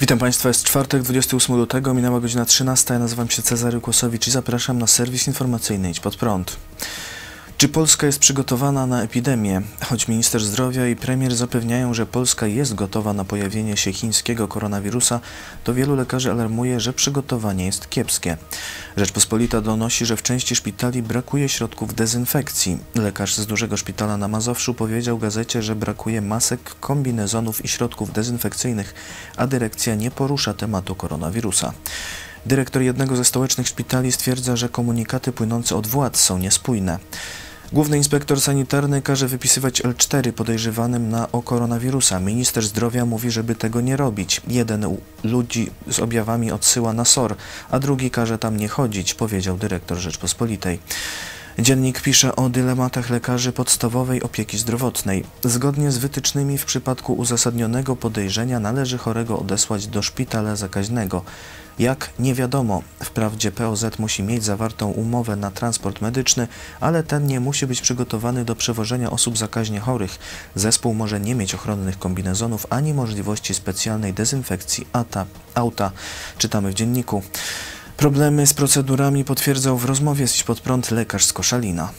Witam Państwa, jest czwartek, 28 lutego, minęła godzina 13. Ja nazywam się Cezary Kłosowicz i zapraszam na serwis informacyjny Idź Pod Prąd. Czy Polska jest przygotowana na epidemię? Choć minister zdrowia i premier zapewniają, że Polska jest gotowa na pojawienie się chińskiego koronawirusa, to wielu lekarzy alarmuje, że przygotowanie jest kiepskie. Rzeczpospolita donosi, że w części szpitali brakuje środków dezynfekcji. Lekarz z dużego szpitala na Mazowszu powiedział gazecie, że brakuje masek, kombinezonów i środków dezynfekcyjnych, a dyrekcja nie porusza tematu koronawirusa. Dyrektor jednego ze stołecznych szpitali stwierdza, że komunikaty płynące od władz są niespójne. Główny inspektor sanitarny każe wypisywać L4 podejrzewanym o koronawirusa. Minister zdrowia mówi, żeby tego nie robić. Jeden ludzi z objawami odsyła na SOR, a drugi każe tam nie chodzić, powiedział dyrektor Rzeczpospolitej. Dziennik pisze o dylematach lekarzy podstawowej opieki zdrowotnej. Zgodnie z wytycznymi w przypadku uzasadnionego podejrzenia należy chorego odesłać do szpitala zakaźnego. Jak? Nie wiadomo. Wprawdzie POZ musi mieć zawartą umowę na transport medyczny, ale ten nie musi być przygotowany do przewożenia osób zakaźnie chorych. Zespół może nie mieć ochronnych kombinezonów ani możliwości specjalnej dezynfekcji auta, czytamy w dzienniku. Problemy z procedurami potwierdzał w rozmowie z Idź Pod Prąd lekarz z Koszalina.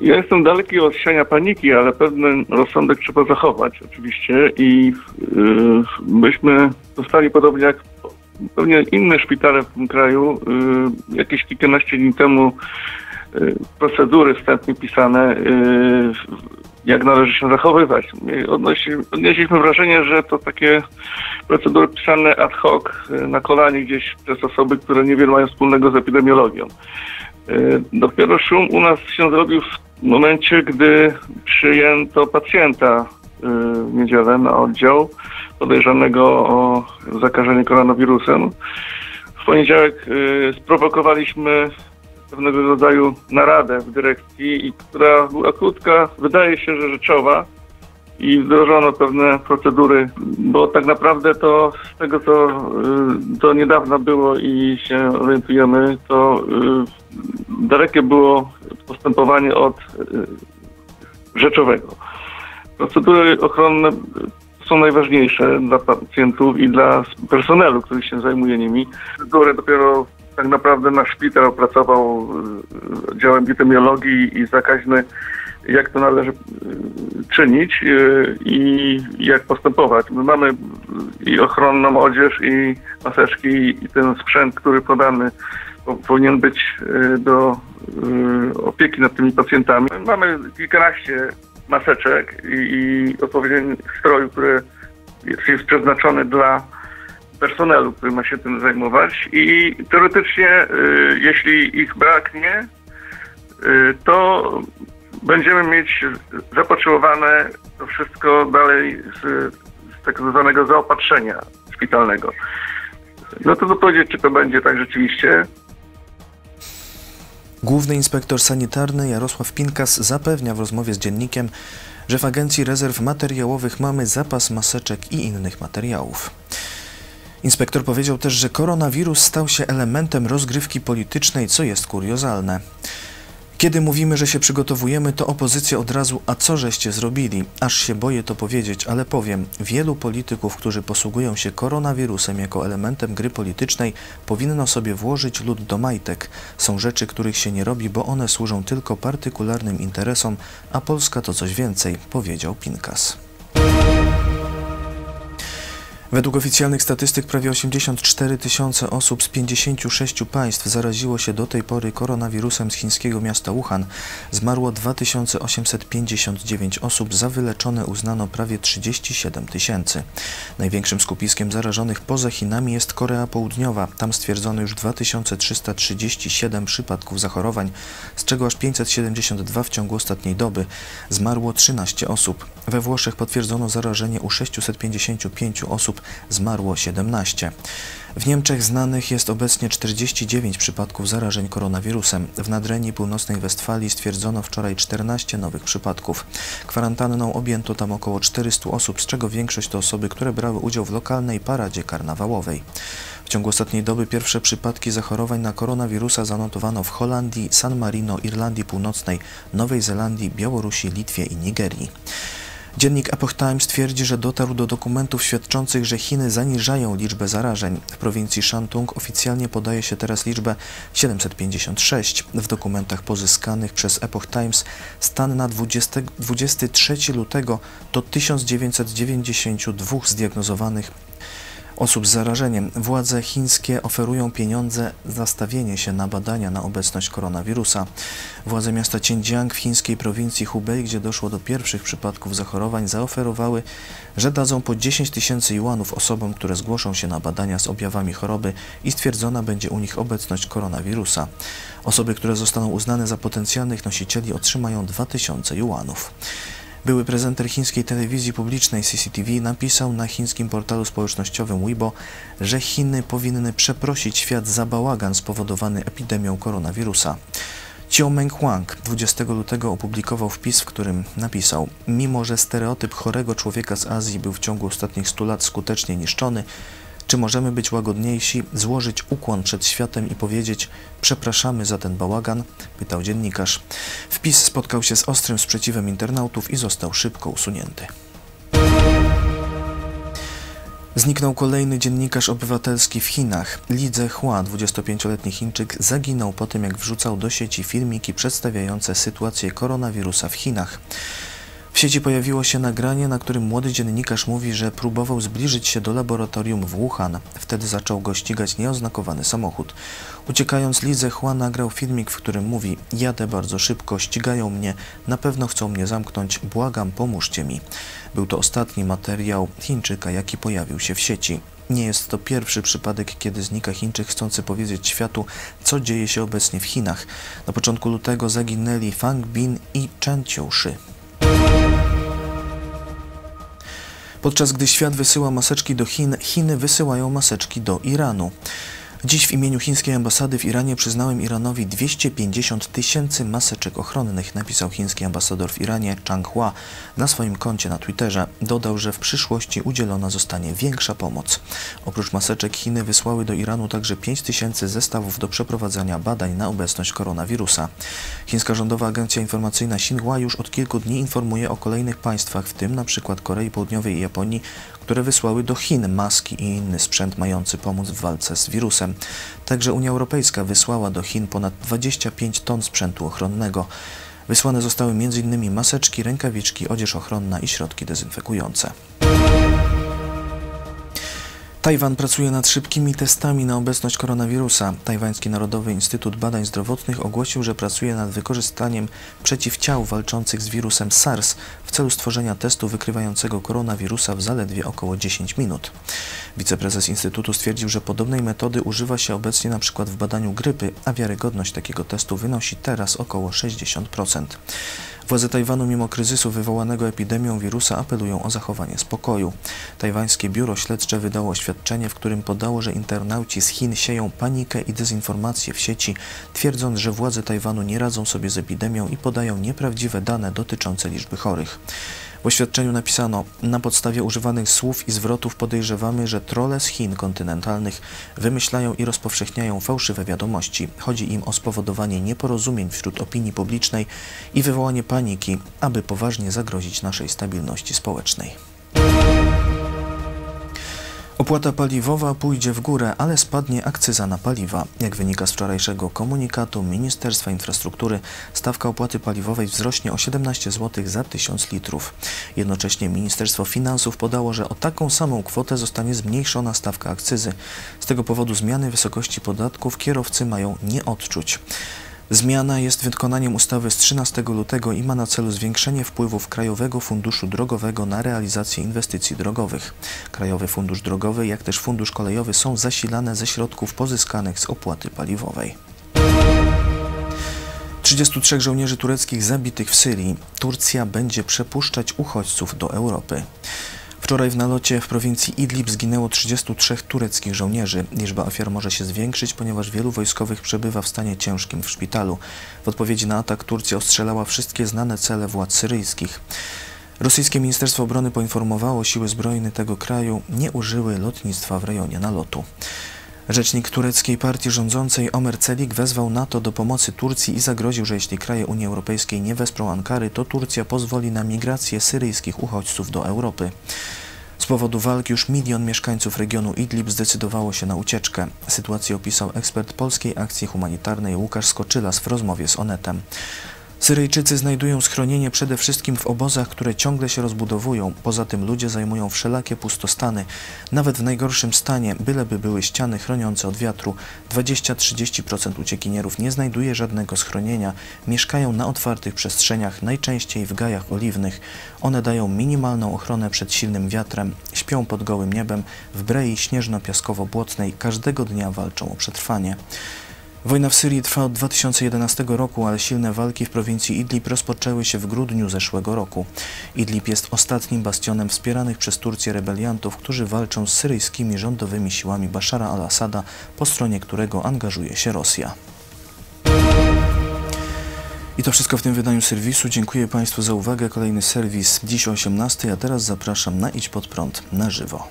Ja jestem daleki od siania paniki, ale pewien rozsądek trzeba zachować oczywiście i myśmy zostali podobnie jak pewnie inne szpitale w tym kraju jakieś kilkanaście dni temu procedury wstępnie pisane, jak należy się zachowywać. Odnieśliśmy wrażenie, że to takie procedury pisane ad hoc, na kolanie gdzieś przez osoby, które niewiele mają wspólnego z epidemiologią. Dopiero szum u nas się zrobił w momencie, gdy przyjęto pacjenta w niedzielę na oddział podejrzanego o zakażenie koronawirusem. W poniedziałek sprowokowaliśmy pewnego rodzaju naradę w dyrekcji, która była krótka, wydaje się, że rzeczowa i wdrożono pewne procedury, bo tak naprawdę to z tego, co do niedawna było i się orientujemy, to dalekie było postępowanie od rzeczowego. Procedury ochronne są najważniejsze dla pacjentów i dla personelu, który się zajmuje nimi. Procedury dopiero tak naprawdę nasz szpital opracował działem epidemiologii i zakaźny, jak to należy czynić i jak postępować. My mamy i ochronną odzież, i maseczki, i ten sprzęt, który podamy, powinien być do opieki nad tymi pacjentami. Mamy kilkanaście maseczek i odpowiednich strojów, który jest przeznaczony dla personelu, który ma się tym zajmować i teoretycznie, jeśli ich braknie, to będziemy mieć zapotrzebowane to wszystko dalej z tak zwanego zaopatrzenia szpitalnego. No to powiedzieć, czy to będzie tak rzeczywiście. Główny inspektor sanitarny Jarosław Pinkas zapewnia w rozmowie z dziennikiem, że w Agencji Rezerw Materiałowych mamy zapas maseczek i innych materiałów. Inspektor powiedział też, że koronawirus stał się elementem rozgrywki politycznej, co jest kuriozalne. Kiedy mówimy, że się przygotowujemy, to opozycja od razu, a co żeście zrobili? Aż się boję to powiedzieć, ale powiem, wielu polityków, którzy posługują się koronawirusem jako elementem gry politycznej, powinno sobie włożyć lód do majtek. Są rzeczy, których się nie robi, bo one służą tylko partykularnym interesom, a Polska to coś więcej, powiedział Pinkas. Według oficjalnych statystyk prawie 84 000 osób z 56 państw zaraziło się do tej pory koronawirusem z chińskiego miasta Wuhan. Zmarło 2859 osób, za wyleczone uznano prawie 37 000. Największym skupiskiem zarażonych poza Chinami jest Korea Południowa. Tam stwierdzono już 2337 przypadków zachorowań, z czego aż 572 w ciągu ostatniej doby. Zmarło 13 osób. We Włoszech potwierdzono zarażenie u 655 osób. Zmarło 17. W Niemczech znanych jest obecnie 49 przypadków zarażeń koronawirusem. W Nadrenii Północnej Westfalii stwierdzono wczoraj 14 nowych przypadków. Kwarantanną objęto tam około 400 osób, z czego większość to osoby, które brały udział w lokalnej paradzie karnawałowej. W ciągu ostatniej doby pierwsze przypadki zachorowań na koronawirusa zanotowano w Holandii, San Marino, Irlandii Północnej, Nowej Zelandii, Białorusi, Litwie i Nigerii. Dziennik Epoch Times twierdzi, że dotarł do dokumentów świadczących, że Chiny zaniżają liczbę zarażeń. W prowincji Shantung oficjalnie podaje się teraz liczbę 756. W dokumentach pozyskanych przez Epoch Times stan na 23 lutego to 1992 zdiagnozowanych osób z zarażeniem. Władze chińskie oferują pieniądze za stawienie się na badania na obecność koronawirusa. Władze miasta Ciędziang w chińskiej prowincji Hubei, gdzie doszło do pierwszych przypadków zachorowań, zaoferowały, że dadzą po 10 tysięcy juanów osobom, które zgłoszą się na badania z objawami choroby i stwierdzona będzie u nich obecność koronawirusa. Osoby, które zostaną uznane za potencjalnych nosicieli, otrzymają 2000 juanów. Były prezenter chińskiej telewizji publicznej CCTV napisał na chińskim portalu społecznościowym Weibo, że Chiny powinny przeprosić świat za bałagan spowodowany epidemią koronawirusa. Qiu Meng Huang 20 lutego opublikował wpis, w którym napisał: mimo że stereotyp chorego człowieka z Azji był w ciągu ostatnich 100 lat skutecznie niszczony, czy możemy być łagodniejsi, złożyć ukłon przed światem i powiedzieć: przepraszamy za ten bałagan? Pytał dziennikarz. Wpis spotkał się z ostrym sprzeciwem internautów i został szybko usunięty. Zniknął kolejny dziennikarz obywatelski w Chinach. Li Zehua, 25-letni Chińczyk, zaginął po tym, jak wrzucał do sieci filmiki przedstawiające sytuację koronawirusa w Chinach. W sieci pojawiło się nagranie, na którym młody dziennikarz mówi, że próbował zbliżyć się do laboratorium w Wuhan. Wtedy zaczął go ścigać nieoznakowany samochód. Uciekając, Li Zehua nagrał filmik, w którym mówi: jadę bardzo szybko, ścigają mnie, na pewno chcą mnie zamknąć, błagam, pomóżcie mi. Był to ostatni materiał Chińczyka, jaki pojawił się w sieci. Nie jest to pierwszy przypadek, kiedy znika Chińczyk chcący powiedzieć światu, co dzieje się obecnie w Chinach. Na początku lutego zaginęli Fang Bin i Chen Qiushi. Podczas gdy świat wysyła maseczki do Chin, Chiny wysyłają maseczki do Iranu. Dziś w imieniu chińskiej ambasady w Iranie przyznałem Iranowi 250 tysięcy maseczek ochronnych, napisał chiński ambasador w Iranie Chang Hua na swoim koncie na Twitterze. Dodał, że w przyszłości udzielona zostanie większa pomoc. Oprócz maseczek Chiny wysłały do Iranu także 5 tysięcy zestawów do przeprowadzania badań na obecność koronawirusa. Chińska rządowa agencja informacyjna Xinhua już od kilku dni informuje o kolejnych państwach, w tym np. Korei Południowej i Japonii, które wysłały do Chin maski i inny sprzęt mający pomóc w walce z wirusem. Także Unia Europejska wysłała do Chin ponad 25 ton sprzętu ochronnego. Wysłane zostały m.in. maseczki, rękawiczki, odzież ochronna i środki dezynfekujące. Tajwan pracuje nad szybkimi testami na obecność koronawirusa. Tajwański Narodowy Instytut Badań Zdrowotnych ogłosił, że pracuje nad wykorzystaniem przeciwciał walczących z wirusem SARS w celu stworzenia testu wykrywającego koronawirusa w zaledwie około 10 minut. Wiceprezes Instytutu stwierdził, że podobnej metody używa się obecnie np. w badaniu grypy, a wiarygodność takiego testu wynosi teraz około 60%. Władze Tajwanu mimo kryzysu wywołanego epidemią wirusa apelują o zachowanie spokoju. Tajwańskie biuro śledcze wydało oświadczenie, w którym podało, że internauci z Chin sieją panikę i dezinformację w sieci, twierdząc, że władze Tajwanu nie radzą sobie z epidemią i podają nieprawdziwe dane dotyczące liczby chorych. W oświadczeniu napisano: na podstawie używanych słów i zwrotów podejrzewamy, że trolle z Chin kontynentalnych wymyślają i rozpowszechniają fałszywe wiadomości. Chodzi im o spowodowanie nieporozumień wśród opinii publicznej i wywołanie paniki, aby poważnie zagrozić naszej stabilności społecznej. Opłata paliwowa pójdzie w górę, ale spadnie akcyza na paliwa. Jak wynika z wczorajszego komunikatu Ministerstwa Infrastruktury, stawka opłaty paliwowej wzrośnie o 17 zł za 1000 litrów. Jednocześnie Ministerstwo Finansów podało, że o taką samą kwotę zostanie zmniejszona stawka akcyzy. Z tego powodu zmiany wysokości podatków kierowcy mają nie odczuć. Zmiana jest wykonaniem ustawy z 13 lutego i ma na celu zwiększenie wpływów Krajowego Funduszu Drogowego na realizację inwestycji drogowych. Krajowy Fundusz Drogowy, jak też Fundusz Kolejowy są zasilane ze środków pozyskanych z opłaty paliwowej. 33 żołnierzy tureckich zabitych w Syrii. Turcja będzie przepuszczać uchodźców do Europy. Wczoraj w nalocie w prowincji Idlib zginęło 33 tureckich żołnierzy. Liczba ofiar może się zwiększyć, ponieważ wielu wojskowych przebywa w stanie ciężkim w szpitalu. W odpowiedzi na atak Turcja ostrzelała wszystkie znane cele władz syryjskich. Rosyjskie Ministerstwo Obrony poinformowało, siły zbrojne tego kraju nie użyły lotnictwa w rejonie nalotu. Rzecznik tureckiej partii rządzącej Omer Celik wezwał NATO do pomocy Turcji i zagroził, że jeśli kraje Unii Europejskiej nie wesprą Ankary, to Turcja pozwoli na migrację syryjskich uchodźców do Europy. Z powodu walk już 1 milion mieszkańców regionu Idlib zdecydowało się na ucieczkę. Sytuację opisał ekspert Polskiej Akcji Humanitarnej Łukasz Skoczylas w rozmowie z Onetem. Syryjczycy znajdują schronienie przede wszystkim w obozach, które ciągle się rozbudowują. Poza tym ludzie zajmują wszelakie pustostany, nawet w najgorszym stanie, byleby były ściany chroniące od wiatru. 20-30% uciekinierów nie znajduje żadnego schronienia. Mieszkają na otwartych przestrzeniach, najczęściej w gajach oliwnych. One dają minimalną ochronę przed silnym wiatrem. Śpią pod gołym niebem w brei śnieżno-piaskowo-błotnej. Każdego dnia walczą o przetrwanie. Wojna w Syrii trwa od 2011 roku, ale silne walki w prowincji Idlib rozpoczęły się w grudniu zeszłego roku. Idlib jest ostatnim bastionem wspieranych przez Turcję rebeliantów, którzy walczą z syryjskimi rządowymi siłami Bashara al-Assada, po stronie którego angażuje się Rosja. I to wszystko w tym wydaniu serwisu. Dziękuję Państwu za uwagę. Kolejny serwis dziś o 18:00, a teraz zapraszam na Idź Pod Prąd na żywo.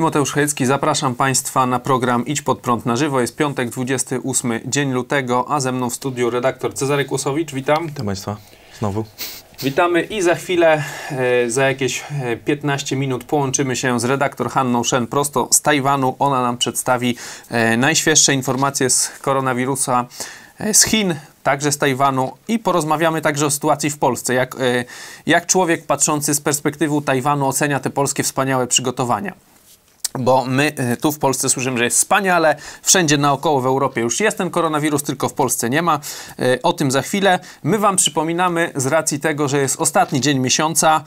Mateusz Chojecki, zapraszam Państwa na program Idź Pod Prąd na żywo. Jest piątek, 28 dzień lutego, a ze mną w studiu redaktor Cezary Kłosowicz. Witam. Witam Państwa. Znowu. Witamy i za chwilę, za jakieś 15 minut połączymy się z redaktor Hanną Shen prosto z Tajwanu. Ona nam przedstawi najświeższe informacje z koronawirusa z Chin, także z Tajwanu, i porozmawiamy także o sytuacji w Polsce. Jak człowiek patrzący z perspektywy Tajwanu ocenia te polskie wspaniałe przygotowania? Bo my tu w Polsce słyszymy, że jest wspaniale, wszędzie naokoło w Europie już jest ten koronawirus, tylko w Polsce nie ma. O tym za chwilę. My Wam przypominamy, z racji tego, że jest ostatni dzień miesiąca,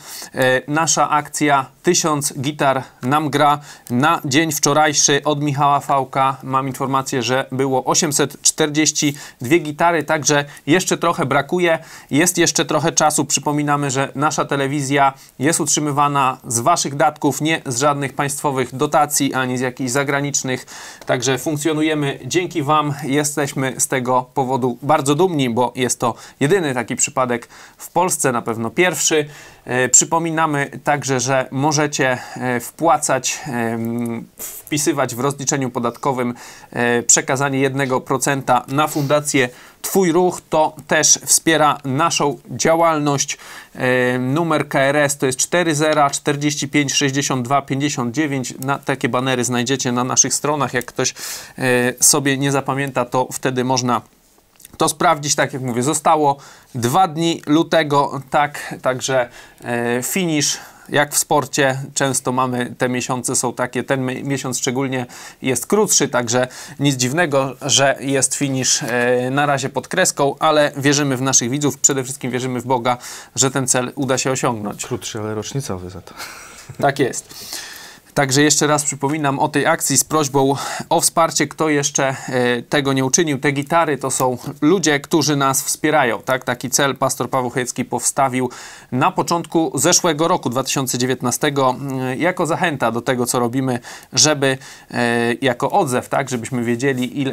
nasza akcja 1000 gitar nam gra. Na dzień wczorajszy od Michała Fałka mam informację, że było 842 gitary, także jeszcze trochę brakuje. Jest jeszcze trochę czasu. Przypominamy, że nasza telewizja jest utrzymywana z Waszych datków, nie z żadnych państwowych dotacji, ani z jakichś zagranicznych. Także funkcjonujemy dzięki Wam. Jesteśmy z tego powodu bardzo dumni, bo jest to jedyny taki przypadek w Polsce, na pewno pierwszy. Przypominamy także, że możecie wpłacać, wpisywać w rozliczeniu podatkowym przekazanie 1% na fundację Twój Ruch. To też wspiera naszą działalność. Numer KRS to jest 40 45 62 59. Takie banery znajdziecie na naszych stronach. Jak ktoś sobie nie zapamięta, to wtedy można to sprawdzić. Tak jak mówię, zostało 2 dni lutego, także finisz. Jak w sporcie, często mamy, te miesiące są takie, ten miesiąc szczególnie jest krótszy, także nic dziwnego, że jest finisz na razie pod kreską, ale wierzymy w naszych widzów, przede wszystkim wierzymy w Boga, że ten cel uda się osiągnąć. Krótszy, ale rocznicowy za to. Tak jest. Także jeszcze raz przypominam o tej akcji z prośbą o wsparcie. Kto jeszcze tego nie uczynił, te gitary to są ludzie, którzy nas wspierają. Tak? Taki cel pastor Paweł Chojecki powstawił na początku zeszłego roku, 2019, jako zachęta do tego, co robimy, żeby jako odzew, tak? Żebyśmy wiedzieli,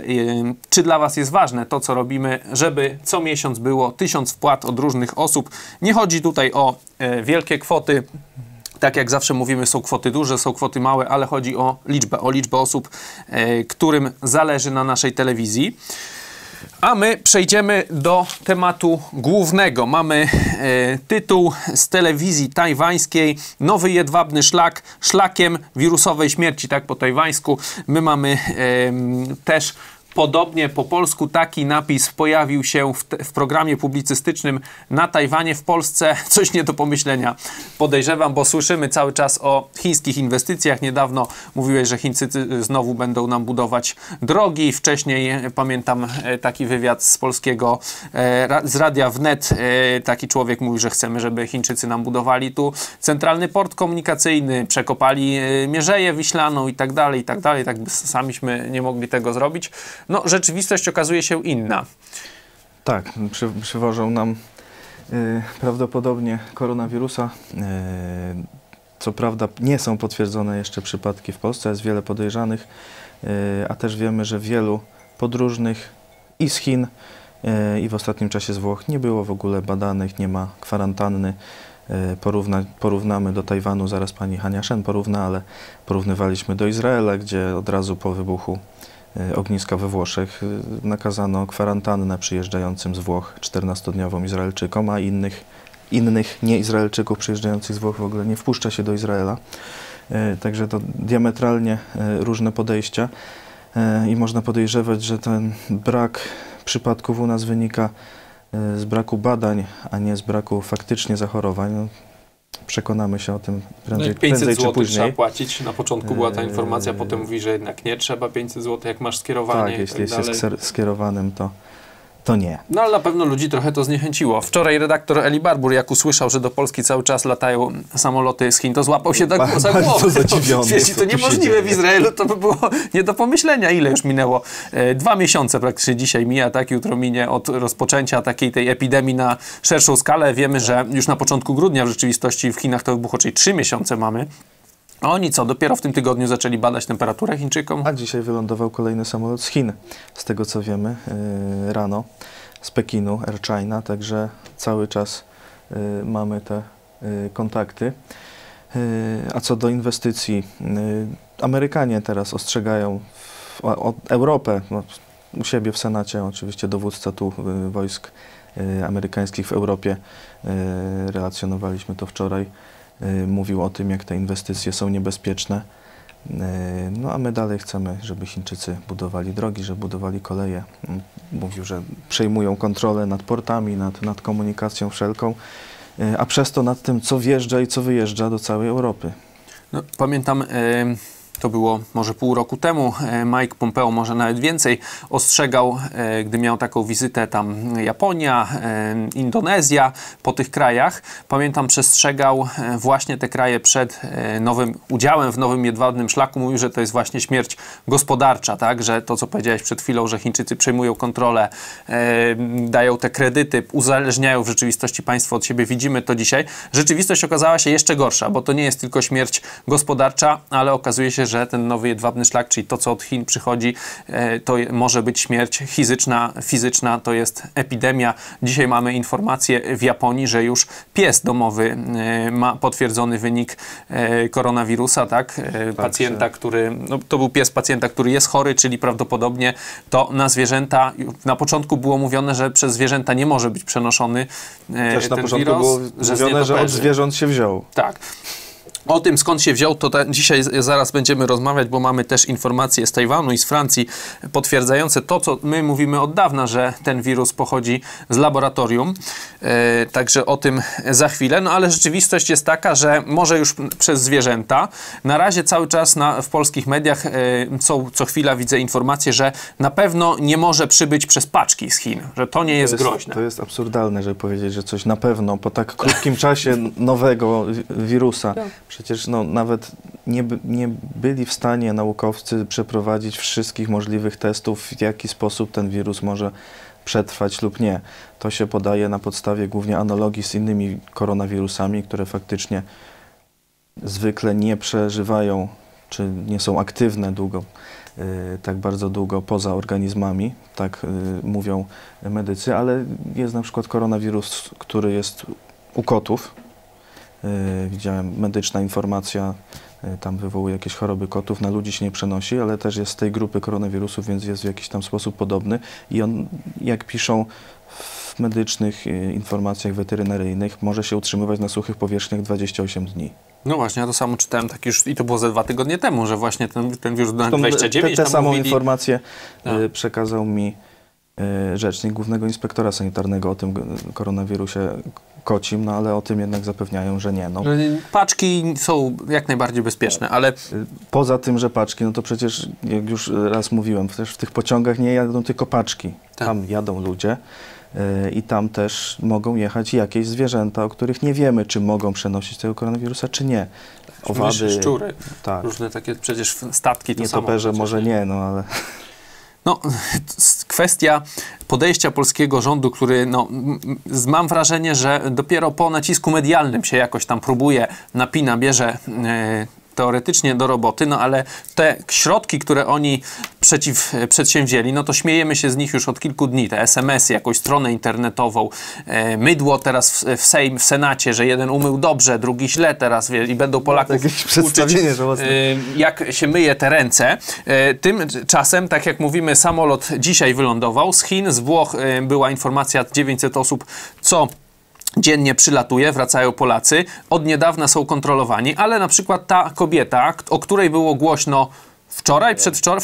czy dla Was jest ważne to, co robimy, żeby co miesiąc było 1000 wpłat od różnych osób. Nie chodzi tutaj o wielkie kwoty. Tak jak zawsze mówimy, są kwoty duże, są kwoty małe, ale chodzi o liczbę osób, którym zależy na naszej telewizji. A my przejdziemy do tematu głównego. Mamy tytuł z telewizji tajwańskiej: Nowy Jedwabny Szlak, szlakiem wirusowej śmierci, tak po tajwańsku. My mamy też Podobnie po polsku taki napis pojawił się w programie publicystycznym na Tajwanie, w Polsce. Coś nie do pomyślenia, podejrzewam, bo słyszymy cały czas o chińskich inwestycjach. Niedawno mówiłeś, że Chińczycy znowu będą nam budować drogi. Wcześniej pamiętam taki wywiad z polskiego, z radia Wnet. Taki człowiek mówił, że chcemy, żeby Chińczycy nam budowali tu centralny port komunikacyjny, przekopali Mierzeję Wiślaną i tak dalej, i tak dalej. Tak by samiśmy nie mogli tego zrobić. No, rzeczywistość okazuje się inna. Tak, przywożą nam prawdopodobnie koronawirusa. Co prawda nie są potwierdzone jeszcze przypadki w Polsce, jest wiele podejrzanych, a też wiemy, że wielu podróżnych i z Chin, i w ostatnim czasie z Włoch nie było w ogóle badanych, nie ma kwarantanny. Porównamy do Tajwanu, zaraz pani Hanna Shen porówna, ale porównywaliśmy do Izraela, gdzie od razu po wybuchu ogniska we Włoszech nakazano kwarantannę przyjeżdżającym z Włoch 14-dniową Izraelczykom, a innych nieizraelczyków przyjeżdżających z Włoch w ogóle nie wpuszcza się do Izraela. Także to diametralnie różne podejścia i można podejrzewać, że ten brak przypadków u nas wynika z braku badań, a nie z braku faktycznie zachorowań. No, przekonamy się o tym prędzej czy później. Trzeba płacić. Na początku była ta informacja, potem mówi, że jednak nie trzeba 500 zł, jak masz skierowanie. Tak, jeśli jesteś skierowanym, to nie. No ale na pewno ludzi trochę to zniechęciło. Wczoraj redaktor Eli Barbur, jak usłyszał, że do Polski cały czas latają samoloty z Chin, to złapał się tak za głowę. Jeśli to niemożliwe w Izraelu, to by było nie do pomyślenia. Ile już minęło? 2 miesiące praktycznie dzisiaj mija, tak? Jutro minie od rozpoczęcia takiej tej epidemii na szerszą skalę. Wiemy, że już na początku grudnia w rzeczywistości w Chinach to wybuchło, czyli 3 miesiące mamy. A oni co? Dopiero w tym tygodniu zaczęli badać temperaturę Chińczykom? A dzisiaj wylądował kolejny samolot z Chin, z tego co wiemy, rano z Pekinu, Air China, także cały czas mamy te kontakty. A co do inwestycji, Amerykanie teraz ostrzegają Europę, no, u siebie w Senacie, oczywiście dowódca tu wojsk amerykańskich w Europie, relacjonowaliśmy to wczoraj, mówił o tym, jak te inwestycje są niebezpieczne. No a my dalej chcemy, żeby Chińczycy budowali drogi, żeby budowali koleje. Mówił, że przejmują kontrolę nad portami, nad komunikacją wszelką, a przez to nad tym, co wjeżdża i co wyjeżdża do całej Europy. No, pamiętam... To było może pół roku temu. Mike Pompeo, może nawet więcej, ostrzegał, gdy miał taką wizytę tam Japonia, Indonezja, po tych krajach. Pamiętam, przestrzegał właśnie te kraje przed nowym udziałem w Nowym Jedwabnym Szlaku. Mówił, że to jest właśnie śmierć gospodarcza, tak? Że to, co powiedziałeś przed chwilą, że Chińczycy przejmują kontrolę, dają te kredyty, uzależniają w rzeczywistości państwo od siebie. Widzimy to dzisiaj. Rzeczywistość okazała się jeszcze gorsza, bo to nie jest tylko śmierć gospodarcza, ale okazuje się, że ten Nowy Jedwabny Szlak, czyli to, co od Chin przychodzi, to może być śmierć fizyczna, to jest epidemia. Dzisiaj mamy informację w Japonii, że już pies domowy ma potwierdzony wynik koronawirusa, tak? Pacjenta, który, no, to był pies pacjenta, który jest chory, czyli prawdopodobnie to na zwierzęta, na początku było mówione, że przez zwierzęta nie może być przenoszony też ten wirus. Na początku było mówione, że od zwierząt się wziął. Tak. O tym, skąd się wziął, to dzisiaj zaraz będziemy rozmawiać, bo mamy też informacje z Tajwanu i z Francji potwierdzające to, co my mówimy od dawna, że ten wirus pochodzi z laboratorium. Także o tym za chwilę. No ale rzeczywistość jest taka, że może już przez zwierzęta. Na razie cały czas w polskich mediach co chwila widzę informacje, że na pewno nie może przybyć przez paczki z Chin, że to nie jest groźne. To jest absurdalne, żeby powiedzieć, że coś na pewno po tak krótkim czasie nowego wirusa. Przecież no, nawet nie byli w stanie naukowcy przeprowadzić wszystkich możliwych testów, w jaki sposób ten wirus może przetrwać lub nie. To się podaje na podstawie głównie analogii z innymi koronawirusami, które faktycznie zwykle nie przeżywają, czy nie są aktywne długo, tak bardzo długo poza organizmami, tak mówią medycy, ale jest na przykład koronawirus, który jest u kotów. Widziałem, medyczna informacja, tam wywołuje jakieś choroby kotów, na ludzi się nie przenosi, ale też jest z tej grupy koronawirusów, więc jest w jakiś tam sposób podobny i on, jak piszą w medycznych informacjach weterynaryjnych, może się utrzymywać na suchych powierzchniach 28 dni. No właśnie, ja to samo czytałem tak już, i to było ze 2 tygodnie temu, że właśnie ten wirus do 29... Tę samą informację przekazał mi rzecznik Głównego Inspektora Sanitarnego o tym koronawirusie kocim, no ale o tym jednak zapewniają, że nie. No. Paczki są jak najbardziej bezpieczne, ale... Poza tym, że paczki, no to przecież, jak już raz mówiłem, też w tych pociągach nie jadą tylko paczki. Tak. Tam jadą ludzie i tam też mogą jechać jakieś zwierzęta, o których nie wiemy, czy mogą przenosić tego koronawirusa, czy nie. Owady, szczury, tak. Różne takie przecież statki to samo. Nietoperze może nie, no ale... No, kwestia podejścia polskiego rządu, który, no, mam wrażenie, że dopiero po nacisku medialnym się jakoś tam próbuje, napina, bierze teoretycznie do roboty, no ale te środki, które oni przedsięwzięli, no to śmiejemy się z nich już od kilku dni. Te SMS-y, jakąś stronę internetową, mydło teraz w Senacie, że jeden umył dobrze, drugi źle teraz i będą Polaków uczyć, jak się myje te ręce. Tymczasem, tak jak mówimy, samolot dzisiaj wylądował z Chin, z Włoch była informacja 900 osób, co dziennie przylatuje, wracają Polacy. Od niedawna są kontrolowani, ale na przykład ta kobieta, o której było głośno wczoraj,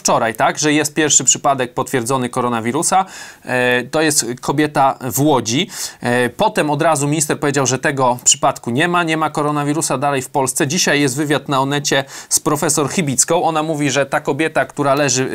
wczoraj, tak, że jest pierwszy przypadek potwierdzony koronawirusa, to jest kobieta w Łodzi. Potem od razu minister powiedział, że tego przypadku nie ma koronawirusa dalej w Polsce. Dzisiaj jest wywiad na Onecie z profesor Chybicką. Ona mówi, że ta kobieta, która leży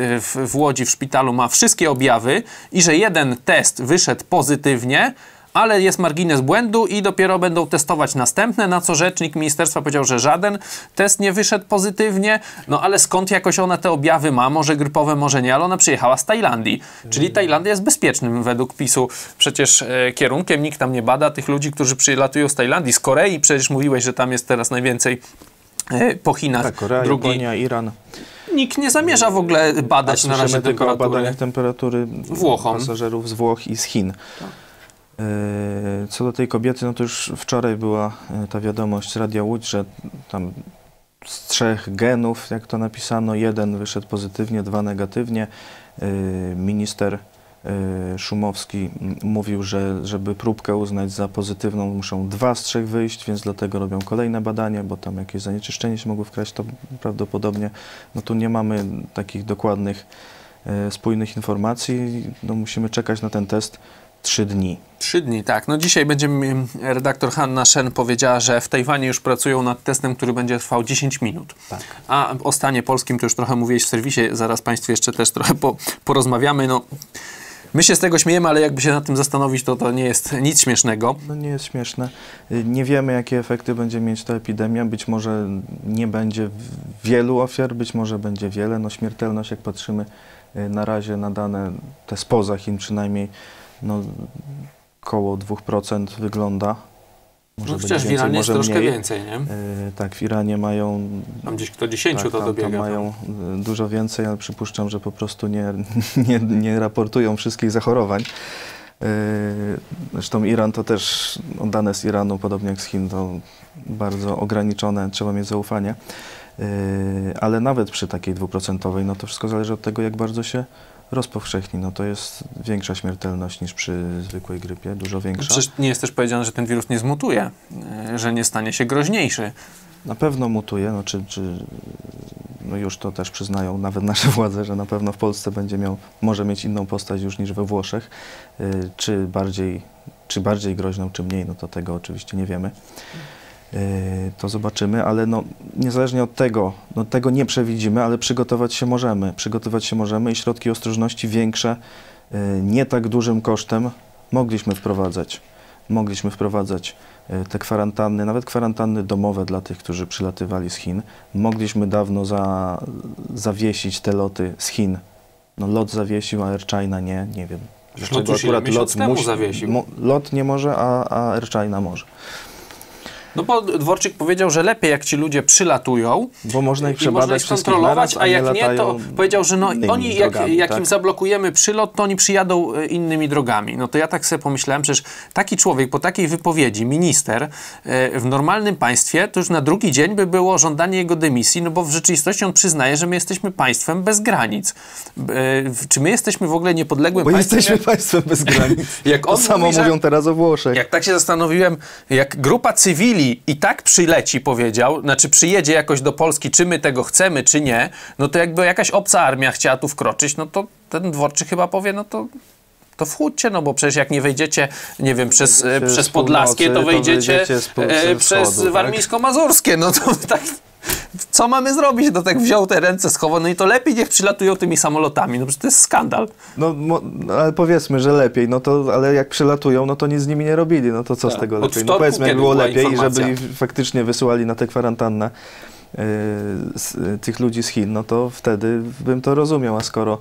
w Łodzi w szpitalu, ma wszystkie objawy i że jeden test wyszedł pozytywnie, ale jest margines błędu i dopiero będą testować następne, na co rzecznik ministerstwa powiedział, że żaden test nie wyszedł pozytywnie, no ale skąd jakoś ona te objawy ma, może grypowe, może nie, ale ona przyjechała z Tajlandii, czyli Tajlandia jest bezpiecznym według PiS-u przecież kierunkiem, nikt tam nie bada tych ludzi, którzy przylatują z Tajlandii, z Korei, przecież mówiłeś, że tam jest teraz najwięcej po Chinach. Tak, Korea, Japonia, Iran. Nikt nie zamierza w ogóle badać na razie temperatury. O badaniach temperatury Włochom. Pasażerów z Włoch i z Chin. Co do tej kobiety, no to już wczoraj była ta wiadomość z Radia Łódź, że tam z 3 genów, jak to napisano, 1 wyszedł pozytywnie, 2 negatywnie. Minister Szumowski mówił, że żeby próbkę uznać za pozytywną, muszą 2 z 3 wyjść, więc dlatego robią kolejne badania, bo tam jakieś zanieczyszczenie się mogło wkraść, to prawdopodobnie, no tu nie mamy takich dokładnych, spójnych informacji, no musimy czekać na ten test 3 dni. 3 dni, tak. No dzisiaj będziemy, redaktor Hanna Shen powiedziała, że w Tajwanie już pracują nad testem, który będzie trwał 10 minut. Tak. A o stanie polskim to już trochę mówiłeś w serwisie, zaraz Państwu jeszcze też trochę porozmawiamy. No, my się z tego śmiejemy, ale jakby się nad tym zastanowić, to nie jest nic śmiesznego. No nie jest śmieszne. Nie wiemy, jakie efekty będzie mieć ta epidemia. Być może nie będzie wielu ofiar, być może będzie wiele. No śmiertelność, jak patrzymy na razie na dane, te spoza Chin przynajmniej, no, koło 2% wygląda. Może no chociaż w Iranie jest troszkę więcej, nie? Tak, w Iranie mają... Tam gdzieś kto 10 tak, to dobiega. Tam mają dużo więcej, ale przypuszczam, że po prostu nie raportują wszystkich zachorowań. Zresztą Iran to też, dane z Iranu, podobnie jak z Chin, to bardzo ograniczone, trzeba mieć zaufanie. Ale nawet przy takiej 2%, no to wszystko zależy od tego, jak bardzo się rozpowszechni, no to jest większa śmiertelność niż przy zwykłej grypie, dużo większa. Przecież nie jest też powiedziane, że ten wirus nie zmutuje, że nie stanie się groźniejszy. Na pewno mutuje, no no już to też przyznają nawet nasze władze, że na pewno w Polsce będzie może mieć inną postać już niż we Włoszech, czy bardziej groźną, czy mniej, no to tego oczywiście nie wiemy. To zobaczymy, ale no, niezależnie od tego, no, tego nie przewidzimy, ale przygotować się możemy. Przygotować się możemy i środki ostrożności większe, nie tak dużym kosztem mogliśmy wprowadzać. Mogliśmy wprowadzać te kwarantanny, nawet kwarantanny domowe dla tych, którzy przylatywali z Chin. Mogliśmy dawno zawiesić te loty z Chin. No, lot zawiesił, a Air China nie wiem. Dlaczego akurat lot nie może, a Air China może. No bo Dworczyk powiedział, że lepiej jak ci ludzie przylatują, bo można ich przebadać, kontrolować, a jak nie, to powiedział, że no oni jak im zablokujemy przylot, to oni przyjadą innymi drogami. No to ja tak sobie pomyślałem, przecież taki człowiek po takiej wypowiedzi, minister, w normalnym państwie, to już na drugi dzień by było żądanie jego dymisji, no bo w rzeczywistości on przyznaje, że my jesteśmy państwem bez granic. Czy my jesteśmy w ogóle niepodległym państwem? Bo jesteśmy państwem bez granic. To samo mówią teraz o Włoszech. Jak tak się zastanowiłem, jak grupa cywili Xi i tak przyleci, powiedział, znaczy przyjedzie jakoś do Polski, czy my tego chcemy, czy nie, no to jakby jakaś obca armia chciała tu wkroczyć, no to ten Dworczyk chyba powie, no to wchódźcie, no bo przecież jak nie wejdziecie, nie wiem, przez Podlaskie, to wejdziecie przez Warmińsko-Mazurskie, no to tak... Co mamy zrobić? No tak wziął te ręce schowane i to lepiej niech przylatują tymi samolotami. No przecież to jest skandal. No ale powiedzmy, że lepiej, no to, ale jak przylatują, no to nic z nimi nie robili. No to co tak. Z tego lepiej? No powiedzmy, jak było lepiej i żeby faktycznie wysyłali na tę kwarantannę tych ludzi z Chin, no to wtedy bym to rozumiał, a skoro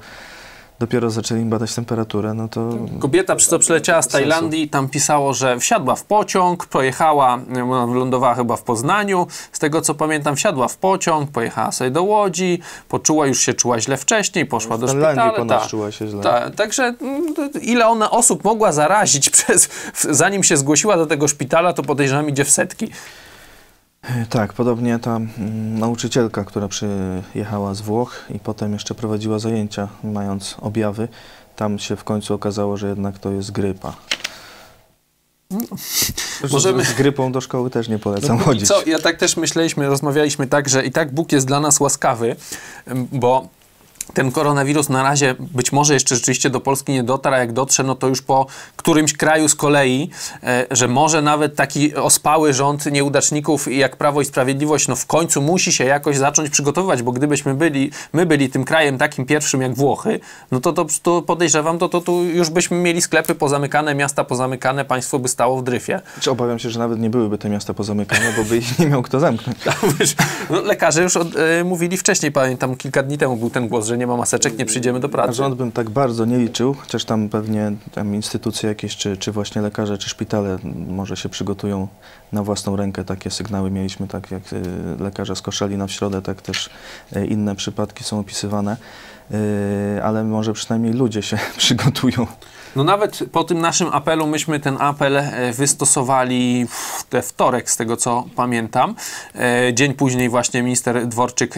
dopiero zaczęli badać temperaturę, no to... Kobieta przyleciała z Tajlandii, tam pisało, że wsiadła w pociąg, pojechała, lądowała chyba w Poznaniu, z tego co pamiętam, wsiadła w pociąg, pojechała sobie do Łodzi, już się czuła źle wcześniej, poszła do szpitala. Czuła się źle. Także ile ona osób mogła zarazić, zanim się zgłosiła do tego szpitala, to podejrzewam idzie w setki. Tak, podobnie ta nauczycielka, która przyjechała z Włoch i potem jeszcze prowadziła zajęcia, mając objawy, tam się w końcu okazało, że jednak to jest grypa. No, z grypą do szkoły też nie polecam chodzić. Co? Ja tak też myśleliśmy, rozmawialiśmy tak, że i tak Bóg jest dla nas łaskawy, bo ten koronawirus na razie być może jeszcze rzeczywiście do Polski nie dotarł, a jak dotrze, no to już po którymś kraju z kolei, że może nawet taki ospały rząd nieudaczników jak Prawo i Sprawiedliwość, no w końcu musi się jakoś zacząć przygotowywać, bo gdybyśmy byli tym krajem takim pierwszym jak Włochy, no to podejrzewam, to już byśmy mieli sklepy pozamykane, miasta pozamykane, państwo by stało w dryfie. Obawiam się, że nawet nie byłyby te miasta pozamykane, bo by ich nie miał kto zamknąć. No, lekarze już mówili wcześniej, pamiętam, kilka dni temu był ten głos, że nie ma maseczek, nie przyjdziemy do pracy. Rząd bym tak bardzo nie liczył, chociaż tam pewnie instytucje jakieś, czy właśnie lekarze, czy szpitale może się przygotują na własną rękę. Takie sygnały mieliśmy, tak jak lekarze z Koszalina w środę, tak też inne przypadki są opisywane, ale może przynajmniej ludzie się przygotują. No nawet po tym naszym apelu, myśmy ten apel wystosowali we wtorek, z tego co pamiętam. Dzień później właśnie minister Dworczyk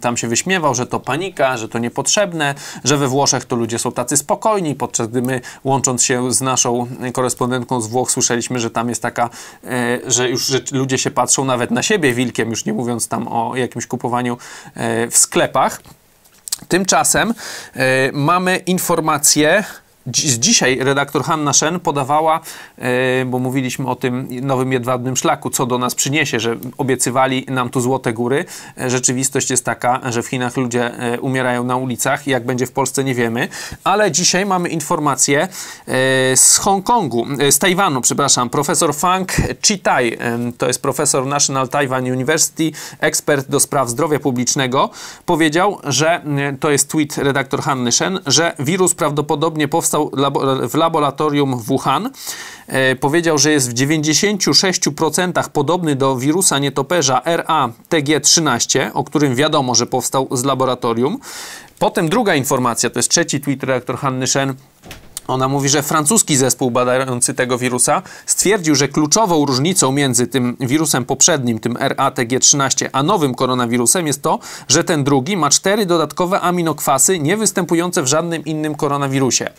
tam się wyśmiewał, że to panika, że to niepotrzebne, że we Włoszech to ludzie są tacy spokojni, podczas gdy my, łącząc się z naszą korespondentką z Włoch, słyszeliśmy, że tam jest taka, że ludzie się patrzą nawet na siebie wilkiem, już nie mówiąc tam o jakimś kupowaniu w sklepach. Tymczasem mamy informację... Dzisiaj redaktor Hanna Shen podawała, bo mówiliśmy o tym Nowym Jedwabnym Szlaku, co do nas przyniesie, że obiecywali nam tu złote góry. Rzeczywistość jest taka, że w Chinach ludzie umierają na ulicach. Jak będzie w Polsce, nie wiemy. Ale dzisiaj mamy informację z Hongkongu, z Tajwanu, przepraszam. Profesor Fang Chih-tai, to jest profesor National Taiwan University, ekspert do spraw zdrowia publicznego, powiedział, że, to jest tweet redaktor Hanny Shen, że wirus prawdopodobnie powstał w laboratorium w Wuhan. Powiedział, że jest w 96% podobny do wirusa nietoperza RA-TG13, o którym wiadomo, że powstał z laboratorium. Potem druga informacja, to jest trzeci tweet redaktor Hanny Shen. Ona mówi, że francuski zespół badający tego wirusa stwierdził, że kluczową różnicą między tym wirusem poprzednim, tym RA-TG13, a nowym koronawirusem jest to, że ten drugi ma 4 dodatkowe aminokwasy niewystępujące w żadnym innym koronawirusie.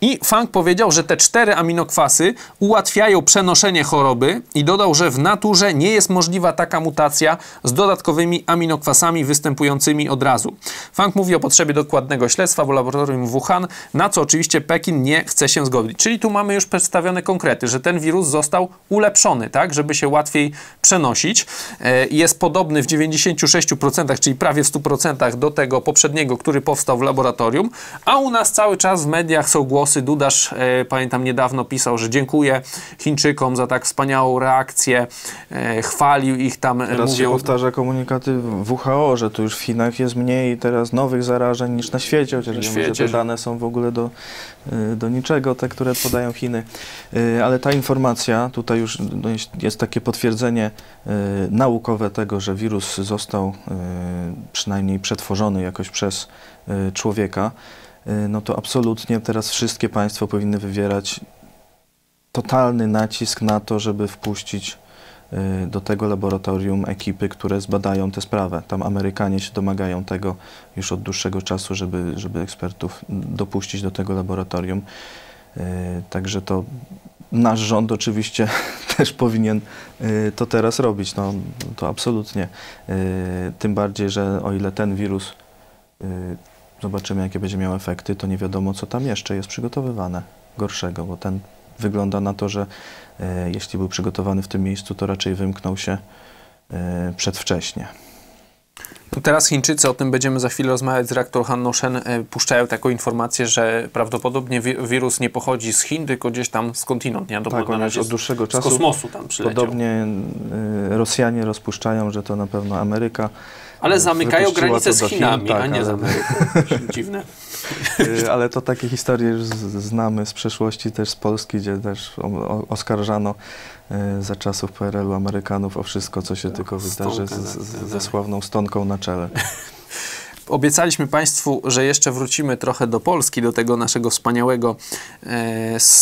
I Fang powiedział, że te 4 aminokwasy ułatwiają przenoszenie choroby i dodał, że w naturze nie jest możliwa taka mutacja z dodatkowymi aminokwasami występującymi od razu. Fang mówi o potrzebie dokładnego śledztwa w laboratorium Wuhan, na co oczywiście Pekin nie chce się zgodzić. Czyli tu mamy już przedstawione konkrety, że ten wirus został ulepszony, tak, żeby się łatwiej przenosić. Jest podobny w 96%, czyli prawie w 100% do tego poprzedniego, który powstał w laboratorium, a u nas cały czas w mediach są głosy. Dudasz, pamiętam, niedawno pisał, że dziękuję Chińczykom za tak wspaniałą reakcję, chwalił ich tam. Teraz się powtarza komunikaty WHO, że to już w Chinach jest mniej teraz nowych zarażeń niż na świecie, chociaż na świecie. Te dane są w ogóle do niczego, te, które podają Chiny. Ale ta informacja, tutaj już jest takie potwierdzenie naukowe tego, że wirus został przynajmniej przetworzony jakoś przez człowieka, no to absolutnie teraz wszystkie państwa powinny wywierać totalny nacisk na to, żeby wpuścić do tego laboratorium ekipy, które zbadają tę sprawę. Tam Amerykanie się domagają tego już od dłuższego czasu, żeby ekspertów dopuścić do tego laboratorium. Także to Nasz rząd oczywiście też powinien to teraz robić, no to absolutnie. Tym bardziej, że o ile ten wirus, zobaczymy jakie będzie miał efekty, to nie wiadomo co tam jeszcze jest przygotowywane gorszego, bo ten wygląda na to, że jeśli był przygotowany w tym miejscu, to raczej wymknął się przedwcześnie. Teraz Chińczycy, o tym będziemy za chwilę rozmawiać z reaktor Hanną Shen, puszczają taką informację, że prawdopodobnie wirus nie pochodzi z Chin, tylko gdzieś tam skądinąd. Nie? Tak, on już od dłuższego czasu z kosmosu tam przyleciał. Podobnie Rosjanie rozpuszczają, że to na pewno Ameryka. Ale zamykają granicę z Chinami, tak, a nie z Ameryką. Dziwne. Ale to takie historie już znamy z przeszłości, też z Polski, gdzie też oskarżano za czasów PRL-u Amerykanów o wszystko, co się tylko wydarzy, ze sławną stonką na czele. Obiecaliśmy Państwu, że jeszcze wrócimy trochę do Polski, do tego naszego wspaniałego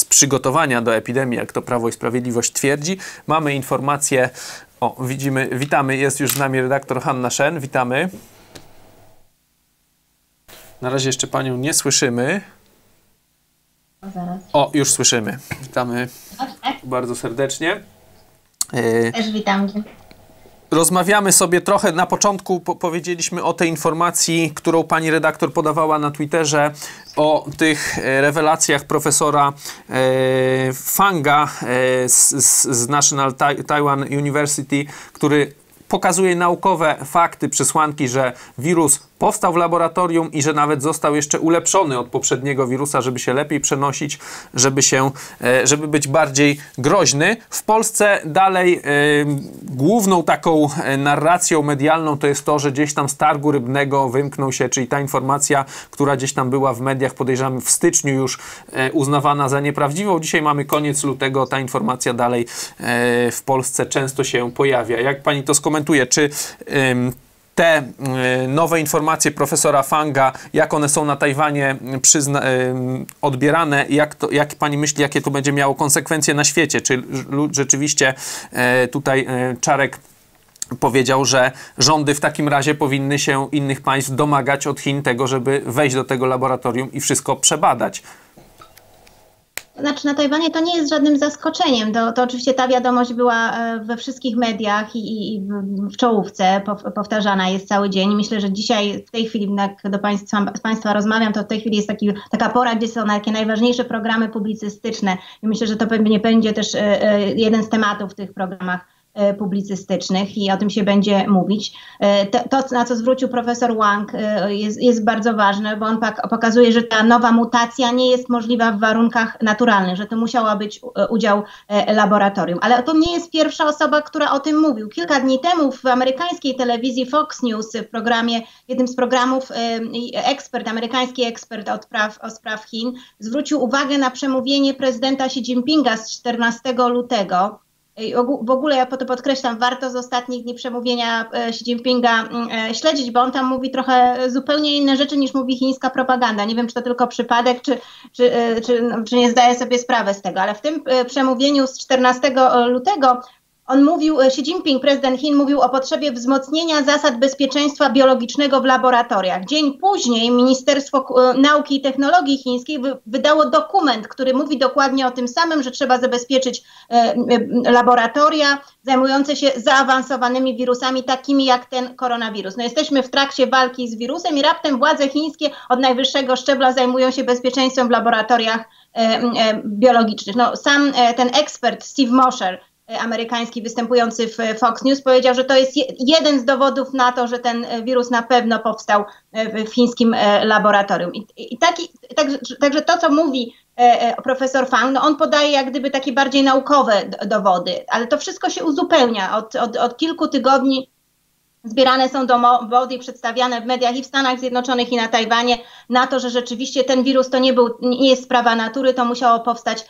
przygotowania do epidemii, jak to Prawo i Sprawiedliwość twierdzi. Mamy informacje. O, widzimy, witamy, jest już z nami redaktor Hanna Shen, witamy. Na razie jeszcze Panią nie słyszymy. Zaraz. O, już słyszymy. Witamy bardzo serdecznie. Też witam. Rozmawiamy sobie trochę, na początku powiedzieliśmy o tej informacji, którą pani redaktor podawała na Twitterze, o tych rewelacjach profesora Fanga z National Taiwan University, który pokazuje naukowe fakty, przesłanki, że wirus powstał w laboratorium i że nawet został jeszcze ulepszony od poprzedniego wirusa, żeby się lepiej przenosić, żeby być bardziej groźny. W Polsce dalej główną taką narracją medialną to jest to, że gdzieś tam z targu rybnego wymknął się, czyli ta informacja, która gdzieś tam była w mediach, podejrzewam w styczniu już uznawana za nieprawdziwą. Dzisiaj mamy koniec lutego, ta informacja dalej w Polsce często się pojawia. Jak pani to skomentuje? Czy te nowe informacje profesora Fanga, jak one są na Tajwanie odbierane, jak pani myśli, jakie to będzie miało konsekwencje na świecie? Czy rzeczywiście tutaj Czarek powiedział, że rządy w takim razie powinny się innych państw domagać od Chin tego, żeby wejść do tego laboratorium i wszystko przebadać? Znaczy na Tajwanie to nie jest żadnym zaskoczeniem. To oczywiście ta wiadomość była we wszystkich mediach i w czołówce powtarzana jest cały dzień. Myślę, że dzisiaj w tej chwili, jak z Państwa rozmawiam, to w tej chwili jest taka pora, gdzie są takie najważniejsze programy publicystyczne. I myślę, że to pewnie będzie też jeden z tematów w tych programach publicystycznych i o tym się będzie mówić. To na co zwrócił profesor Wang, jest bardzo ważne, bo on pokazuje, że ta nowa mutacja nie jest możliwa w warunkach naturalnych, że to musiała być udział laboratorium. Ale to nie jest pierwsza osoba, która o tym mówił. Kilka dni temu w amerykańskiej telewizji Fox News w programie, w jednym z programów amerykański ekspert o spraw Chin zwrócił uwagę na przemówienie prezydenta Xi Jinpinga z 14 lutego. W ogóle, ja to podkreślam, warto z ostatnich dni przemówienia Xi Jinpinga śledzić, bo on tam mówi trochę zupełnie inne rzeczy niż mówi chińska propaganda. Nie wiem, czy to tylko przypadek, czy nie zdaję sobie sprawy z tego, ale w tym przemówieniu z 14 lutego Xi Jinping, prezydent Chin, mówił o potrzebie wzmocnienia zasad bezpieczeństwa biologicznego w laboratoriach. Dzień później Ministerstwo Nauki i Technologii Chińskiej wydało dokument, który mówi dokładnie o tym samym, że trzeba zabezpieczyć laboratoria zajmujące się zaawansowanymi wirusami, takimi jak ten koronawirus. No, jesteśmy w trakcie walki z wirusem i raptem władze chińskie od najwyższego szczebla zajmują się bezpieczeństwem w laboratoriach biologicznych. No, sam ten ekspert Steve Mosher, amerykański, występujący w Fox News, powiedział, że to jest jeden z dowodów na to, że ten wirus na pewno powstał w chińskim laboratorium. Także to, co mówi profesor Fang, no on podaje jak gdyby takie bardziej naukowe dowody, ale to wszystko się uzupełnia. Od kilku tygodni zbierane są dowody i przedstawiane w mediach i w Stanach Zjednoczonych, i na Tajwanie na to, że rzeczywiście ten wirus to nie jest sprawa natury, to musiało powstać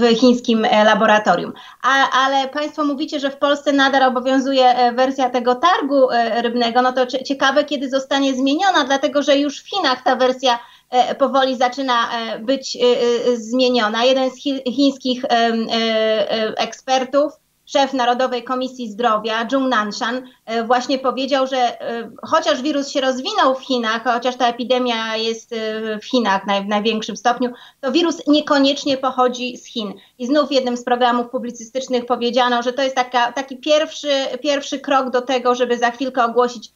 w chińskim laboratorium. Ale Państwo mówicie, że w Polsce nadal obowiązuje wersja tego targu rybnego, no to ciekawe, kiedy zostanie zmieniona, dlatego że już w Chinach ta wersja powoli zaczyna być zmieniona. Jeden z chińskich ekspertów, szef Narodowej Komisji Zdrowia, Zhong Nanshan, właśnie powiedział, że chociaż wirus się rozwinął w Chinach, chociaż ta epidemia jest w Chinach w największym stopniu, to wirus niekoniecznie pochodzi z Chin. I znów w jednym z programów publicystycznych powiedziano, że to jest taki pierwszy krok do tego, żeby za chwilkę ogłosić,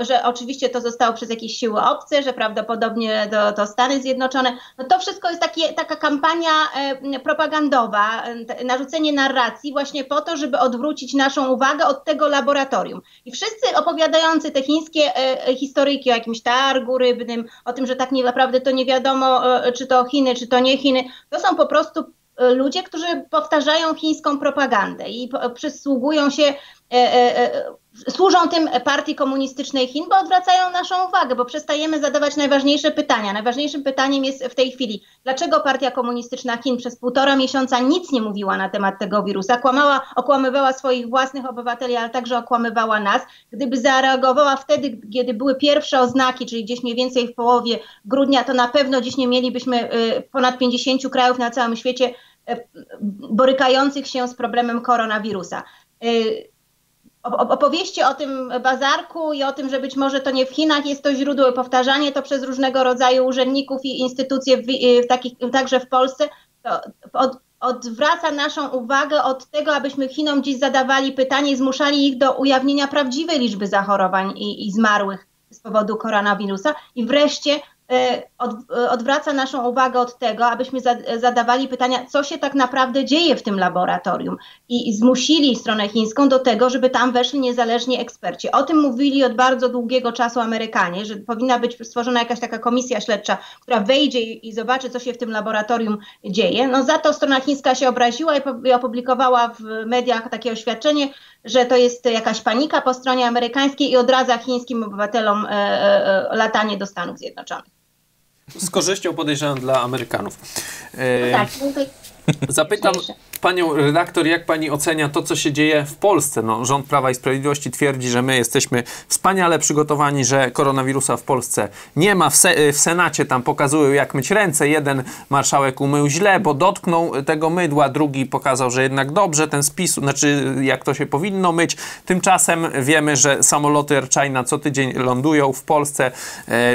że oczywiście to zostało przez jakieś siły obce, że prawdopodobnie to Stany Zjednoczone. No to wszystko jest taka kampania propagandowa, narzucenie narracji właśnie po to, żeby odwrócić naszą uwagę od tego laboratorium. I wszyscy opowiadający te chińskie historyjki o jakimś targu rybnym, o tym, że tak naprawdę to nie wiadomo, czy to Chiny, czy to nie Chiny, to są po prostu ludzie, którzy powtarzają chińską propagandę i przysługują się, służą tym partii komunistycznej Chin, bo odwracają naszą uwagę, bo przestajemy zadawać najważniejsze pytania. Najważniejszym pytaniem jest w tej chwili, dlaczego partia komunistyczna Chin przez 1,5 miesiąca nic nie mówiła na temat tego wirusa, okłamywała swoich własnych obywateli, ale także okłamywała nas. Gdyby zareagowała wtedy, kiedy były pierwsze oznaki, czyli gdzieś mniej więcej w połowie grudnia, to na pewno dziś nie mielibyśmy ponad 50 krajów na całym świecie borykających się z problemem koronawirusa. Opowieści o tym bazarku i o tym, że być może to nie w Chinach jest to źródło i powtarzanie to przez różnego rodzaju urzędników i instytucje, także w Polsce, to odwraca naszą uwagę od tego, abyśmy Chinom dziś zadawali pytanie i zmuszali ich do ujawnienia prawdziwej liczby zachorowań i zmarłych z powodu koronawirusa. I wreszcie odwraca naszą uwagę od tego, abyśmy zadawali pytania, co się tak naprawdę dzieje w tym laboratorium i zmusili stronę chińską do tego, żeby tam weszli niezależni eksperci. O tym mówili od bardzo długiego czasu Amerykanie, że powinna być stworzona jakaś taka komisja śledcza, która wejdzie i zobaczy, co się w tym laboratorium dzieje. No za to strona chińska się obraziła i opublikowała w mediach takie oświadczenie, że to jest jakaś panika po stronie amerykańskiej i odradza chińskim obywatelom latanie do Stanów Zjednoczonych. Z korzyścią, podejrzewam, dla Amerykanów. Zapytam panią redaktor, jak pani ocenia to, co się dzieje w Polsce? No, rząd Prawa i Sprawiedliwości twierdzi, że my jesteśmy wspaniale przygotowani, że koronawirusa w Polsce nie ma. W Senacie tam pokazują, jak myć ręce. Jeden marszałek umył źle, bo dotknął tego mydła, drugi pokazał, że jednak dobrze, ten spis, znaczy jak to się powinno myć. Tymczasem wiemy, że samoloty Air China co tydzień lądują w Polsce.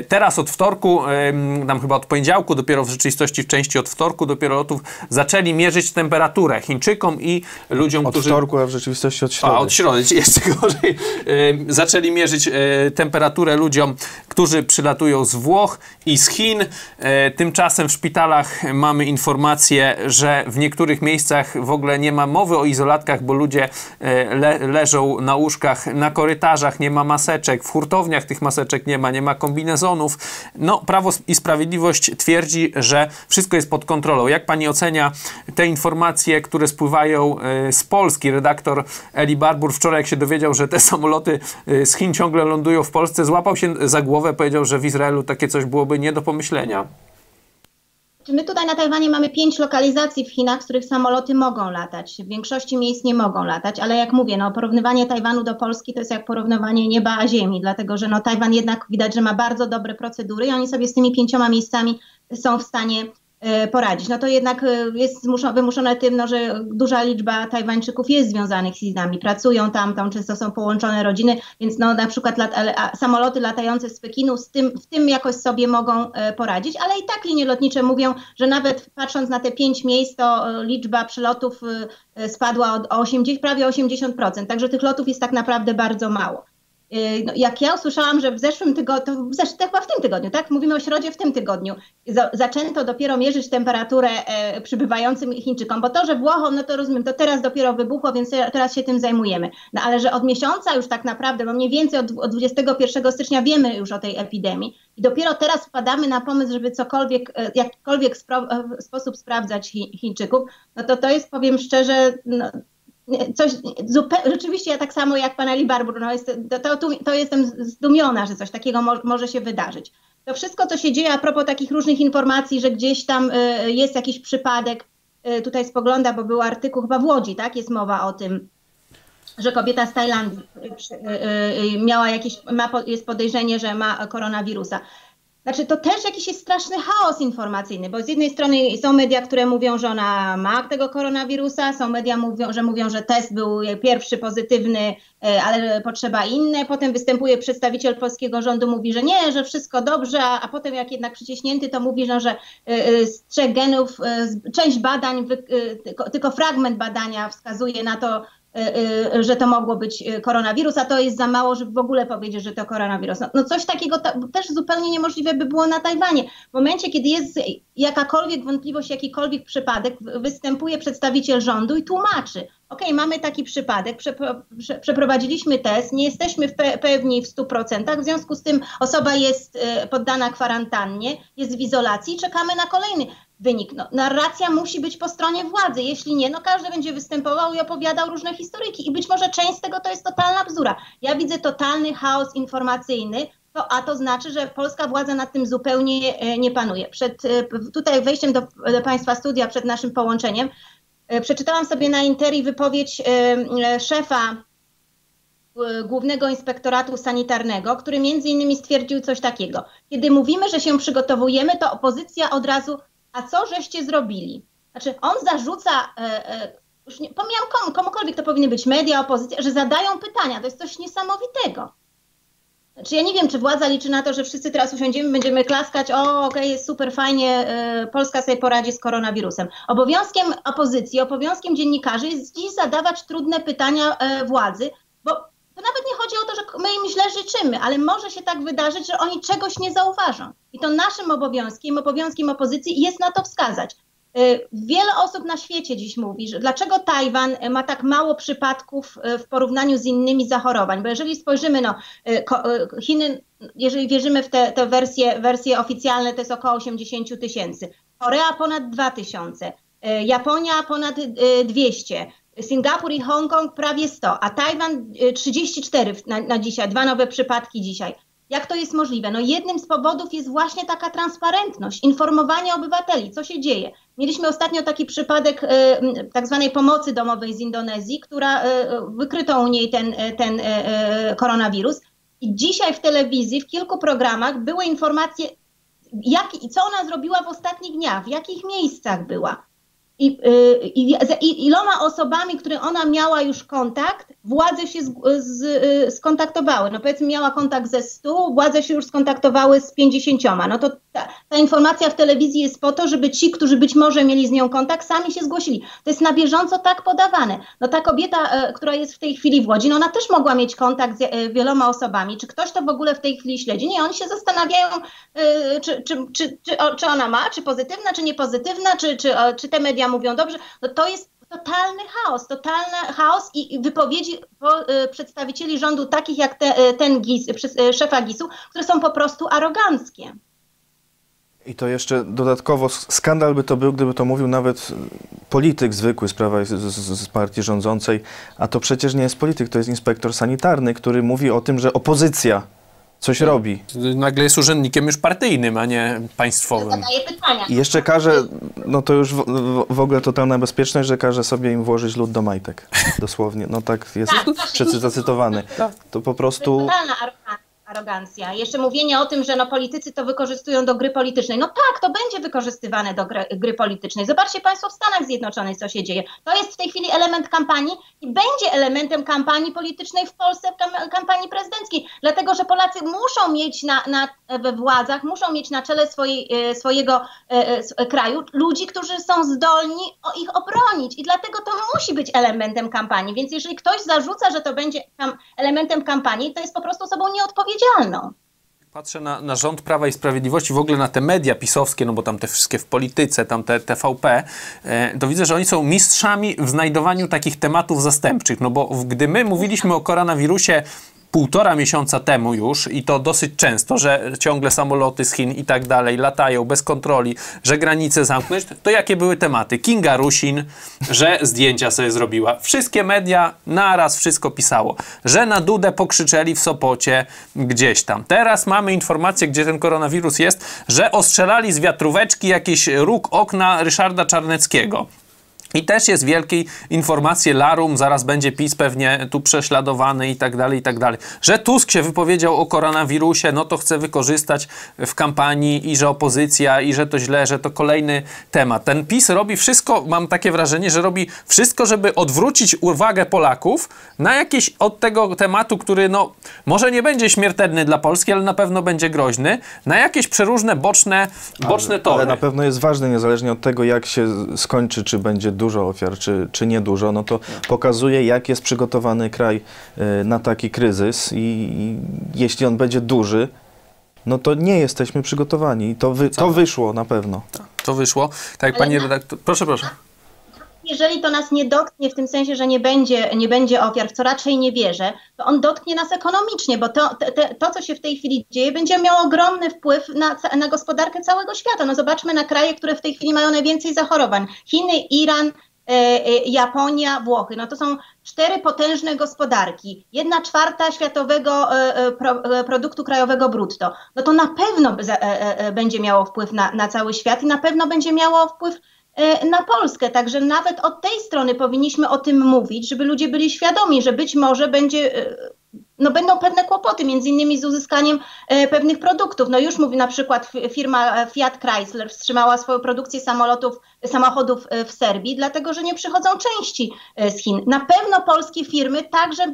Teraz od wtorku, tam chyba od poniedziałku, dopiero w rzeczywistości w części od wtorku dopiero lotów zaczęli mierzyć temperaturę Chińczykom i ludziom, od którzy... Od wtorku, a w rzeczywistości od środy. A, od środy, jeszcze gorzej. Zaczęli mierzyć temperaturę ludziom, którzy przylatują z Włoch i z Chin. Tymczasem w szpitalach mamy informację, że w niektórych miejscach w ogóle nie ma mowy o izolatkach, bo ludzie leżą na łóżkach, na korytarzach, nie ma maseczek, w hurtowniach tych maseczek nie ma kombinezonów. No, Prawo i Sprawiedliwość twierdzi, że wszystko jest pod kontrolą. Jak pani ocenia te informacje, które spływają z Polski? Redaktor Eli Barbur wczoraj, jak się dowiedział, że te samoloty z Chin ciągle lądują w Polsce, złapał się za głowę, powiedział, że w Izraelu takie coś byłoby nie do pomyślenia. My tutaj na Tajwanie mamy 5 lokalizacji w Chinach, z których samoloty mogą latać. W większości miejsc nie mogą latać, ale jak mówię, no, porównywanie Tajwanu do Polski to jest jak porównywanie nieba a ziemi, dlatego że no, Tajwan jednak widać, że ma bardzo dobre procedury i oni sobie z tymi 5 miejscami są w stanie poradzić. No to jednak jest wymuszone tym, no, że duża liczba Tajwańczyków jest związanych z Chinami, pracują tam często są połączone rodziny, więc no, na przykład samoloty latające z Pekinu w tym jakoś sobie mogą poradzić, ale i tak linie lotnicze mówią, że nawet patrząc na te 5 miejsc, to liczba przylotów spadła prawie 80%, także tych lotów jest tak naprawdę bardzo mało. No, jak ja usłyszałam, że w zeszłym tygodniu, chyba w tym tygodniu, tak? Mówimy o środzie w tym tygodniu. Zaczęto dopiero mierzyć temperaturę przybywającym Chińczykom, bo to, że Włochom, no to rozumiem, to teraz dopiero wybuchło, więc teraz się tym zajmujemy. No ale że od miesiąca już tak naprawdę, bo mniej więcej od 21 stycznia wiemy już o tej epidemii i dopiero teraz wpadamy na pomysł, żeby cokolwiek, jakikolwiek sposób sprawdzać Chińczyków, no to jest, powiem szczerze, no, rzeczywiście ja tak samo jak pan Eli Barbur, no to jestem zdumiona, że coś takiego może się wydarzyć. To wszystko, co się dzieje a propos takich różnych informacji, że gdzieś tam jest jakiś przypadek, tutaj spogląda, bo był artykuł chyba w Łodzi, tak? Jest mowa o tym, że kobieta z Tajlandii miała jakieś, jest podejrzenie, że ma koronawirusa. Znaczy, to też jakiś jest straszny chaos informacyjny, bo z jednej strony są media, które mówią, że ona ma tego koronawirusa, są media, mówią, że test był pierwszy pozytywny, ale potrzeba inne. Potem występuje przedstawiciel polskiego rządu, mówi, że nie, że wszystko dobrze, a potem jak jednak przyciśnięty, to mówi, że z 3 genów część badań, tylko fragment badania wskazuje na to, że to mogło być koronawirus, a to jest za mało, żeby w ogóle powiedzieć, że to koronawirus. No coś takiego też zupełnie niemożliwe by było na Tajwanie. W momencie, kiedy jest jakakolwiek wątpliwość, jakikolwiek przypadek, występuje przedstawiciel rządu i tłumaczy. Okej, mamy taki przypadek, przeprowadziliśmy test, nie jesteśmy pewni w 100%, w związku z tym osoba jest poddana kwarantannie, jest w izolacji i czekamy na kolejny wynik. No, narracja musi być po stronie władzy, jeśli nie, no każdy będzie występował i opowiadał różne historyki i być może część z tego to jest totalna bzdura. Ja widzę totalny chaos informacyjny, a to znaczy, że polska władza nad tym zupełnie nie panuje. Przed tutaj wejściem do Państwa studia, przed naszym połączeniem, przeczytałam sobie na Interi wypowiedź szefa Głównego Inspektoratu Sanitarnego, który między innymi stwierdził coś takiego. Kiedy mówimy, że się przygotowujemy, to opozycja od razu, a co żeście zrobili? Znaczy on zarzuca, już nie, pomijam komukolwiek, to powinny być media, opozycja, że zadają pytania. To jest coś niesamowitego. Znaczy ja nie wiem, czy władza liczy na to, że wszyscy teraz usiądziemy, będziemy klaskać, okej, jest super, fajnie, Polska sobie poradzi z koronawirusem. Obowiązkiem opozycji, obowiązkiem dziennikarzy jest dziś zadawać trudne pytania władzy, bo to nawet nie chodzi o to, że my im źle życzymy, ale może się tak wydarzyć, że oni czegoś nie zauważą. I to naszym obowiązkiem, obowiązkiem opozycji jest na to wskazać. Wiele osób na świecie dziś mówi, że dlaczego Tajwan ma tak mało przypadków w porównaniu z innymi zachorowań, bo jeżeli spojrzymy, no Chiny, jeżeli wierzymy w te wersje oficjalne, to jest około 80 000, Korea ponad 2000, Japonia ponad 200, Singapur i Hongkong prawie 100, a Tajwan 34 na dzisiaj, 2 nowe przypadki dzisiaj. Jak to jest możliwe? No jednym z powodów jest właśnie taka transparentność, informowanie obywateli, co się dzieje. Mieliśmy ostatnio taki przypadek tak zwanej pomocy domowej z Indonezji, która wykryto u niej ten koronawirus. I dzisiaj w telewizji, w kilku programach były informacje, co ona zrobiła w ostatnich dniach, w jakich miejscach była. I iloma osobami, które ona miała już kontakt, władze się skontaktowały. No powiedzmy miała kontakt ze 100, władze się już skontaktowały z 50. No to ta informacja w telewizji jest po to, żeby ci, którzy być może mieli z nią kontakt, sami się zgłosili. To jest na bieżąco tak podawane. No ta kobieta, która jest w tej chwili w Łodzi, no ona też mogła mieć kontakt z wieloma osobami. Czy ktoś to w ogóle w tej chwili śledzi? Nie, oni się zastanawiają, czy ona ma, czy pozytywna, czy niepozytywna, czy te media mówią dobrze, no to jest totalny chaos, i wypowiedzi przedstawicieli rządu takich jak szefa GIS-u, które są po prostu aroganckie. I to jeszcze dodatkowo skandal by to był, gdyby to mówił nawet polityk zwykły z partii rządzącej, a to przecież nie jest polityk, to jest inspektor sanitarny, który mówi o tym, że opozycja coś robi. Nagle jest urzędnikiem już partyjnym, a nie państwowym. Zadaje pytania. I jeszcze każe, no to już w ogóle totalna bezpieczność, że każe sobie im włożyć lód do majtek. Dosłownie. No tak jest zacytowany. To po prostu... Totalna arogancja. Jeszcze mówienie o tym, że no politycy to wykorzystują do gry politycznej. No tak, to będzie wykorzystywane do gry politycznej. Zobaczcie Państwo w Stanach Zjednoczonych, co się dzieje. To jest w tej chwili element kampanii i będzie elementem kampanii politycznej w Polsce, w kampanii prezydenckiej. Dlatego, że Polacy muszą mieć we władzach, muszą mieć na czele swojego kraju ludzi, którzy są zdolni ich obronić. I dlatego to musi być elementem kampanii. Więc jeżeli ktoś zarzuca, że to będzie elementem kampanii, to jest po prostu osobą nieodpowiedzialną. Patrzę na rząd Prawa i Sprawiedliwości, w ogóle na te media pisowskie, no bo tam te wszystkie w polityce, tam te TVP, to widzę, że oni są mistrzami w znajdowaniu takich tematów zastępczych, no bo gdy my mówiliśmy o koronawirusie 1,5 miesiąca temu już i to dosyć często, że ciągle samoloty z Chin i tak dalej latają bez kontroli, że granice zamknąć, to jakie były tematy? Kinga Rusin, że zdjęcia sobie zrobiła. Wszystkie media naraz wszystko pisało. Że na Dudę pokrzyczeli w Sopocie gdzieś tam. Teraz mamy informację, gdzie ten koronawirus jest, że ostrzelali z wiatróweczki jakiś róg okna Ryszarda Czarneckiego. I też jest wielkiej informacji larum, zaraz będzie PiS pewnie tu prześladowany i tak dalej, że Tusk się wypowiedział o koronawirusie, no to chce wykorzystać w kampanii i że opozycja i że to źle, że to kolejny temat. Ten PiS robi wszystko, mam takie wrażenie, że robi wszystko, żeby odwrócić uwagę Polaków na jakieś od tego tematu, który no może nie będzie śmiertelny dla Polski, ale na pewno będzie groźny, na jakieś przeróżne boczne tory. Ale na pewno jest ważny, niezależnie od tego jak się skończy, czy będzie dużo ofiar, czy niedużo, no to pokazuje, jak jest przygotowany kraj na taki kryzys i jeśli on będzie duży, no to nie jesteśmy przygotowani. I to wyszło na pewno. To wyszło. Tak, pani redaktor. Proszę, proszę. Jeżeli to nas nie dotknie w tym sensie, że nie będzie ofiar, w co raczej nie wierzę, to on dotknie nas ekonomicznie, bo to co się w tej chwili dzieje, będzie miało ogromny wpływ na gospodarkę całego świata. No zobaczmy na kraje, które w tej chwili mają najwięcej zachorowań. Chiny, Iran, Japonia, Włochy. No to są 4 potężne gospodarki, 1/4 światowego produktu krajowego brutto. No to na pewno będzie miało wpływ na cały świat i na pewno będzie miało wpływ na Polskę. Także nawet od tej strony powinniśmy o tym mówić, żeby ludzie byli świadomi, że być może będą pewne kłopoty, między innymi z uzyskaniem pewnych produktów. No już mówi na przykład firma Fiat Chrysler wstrzymała swoją produkcję samochodów w Serbii, dlatego że nie przychodzą części z Chin. Na pewno polskie firmy także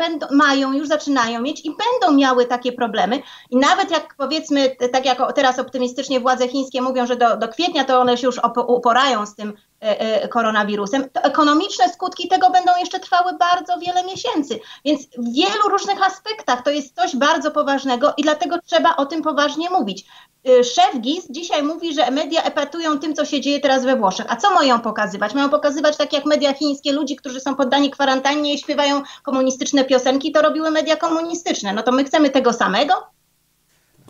już zaczynają mieć i będą miały takie problemy. I nawet jak powiedzmy, tak jak teraz optymistycznie władze chińskie mówią, że do kwietnia to one się już uporają z tym koronawirusem, to ekonomiczne skutki tego będą jeszcze trwały bardzo wiele miesięcy. Więc w wielu różnych aspektach to jest coś bardzo poważnego i dlatego trzeba o tym poważnie mówić. Szef GIS dzisiaj mówi, że media epatują tym, co się dzieje teraz we Włoszech. A co mają pokazywać? Mają pokazywać, tak jak media chińskie, ludzi, którzy są poddani kwarantannie i śpiewają komunistyczne piosenki. To robiły media komunistyczne. No to my chcemy tego samego?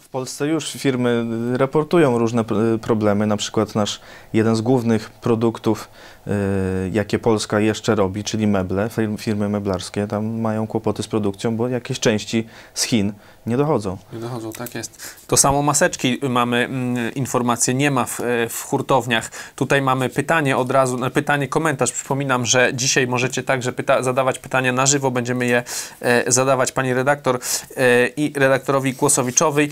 W Polsce już firmy raportują różne problemy, na przykład jeden z głównych produktów, jakie Polska jeszcze robi, czyli meble, firmy meblarskie, tam mają kłopoty z produkcją, bo jakieś części z Chin nie dochodzą. Nie dochodzą, tak jest. To samo maseczki mamy, informacje nie ma w hurtowniach. Tutaj mamy pytanie od razu, komentarz. Przypominam, że dzisiaj możecie także zadawać pytania na żywo, będziemy je zadawać pani redaktor i redaktorowi Kłosowiczowi.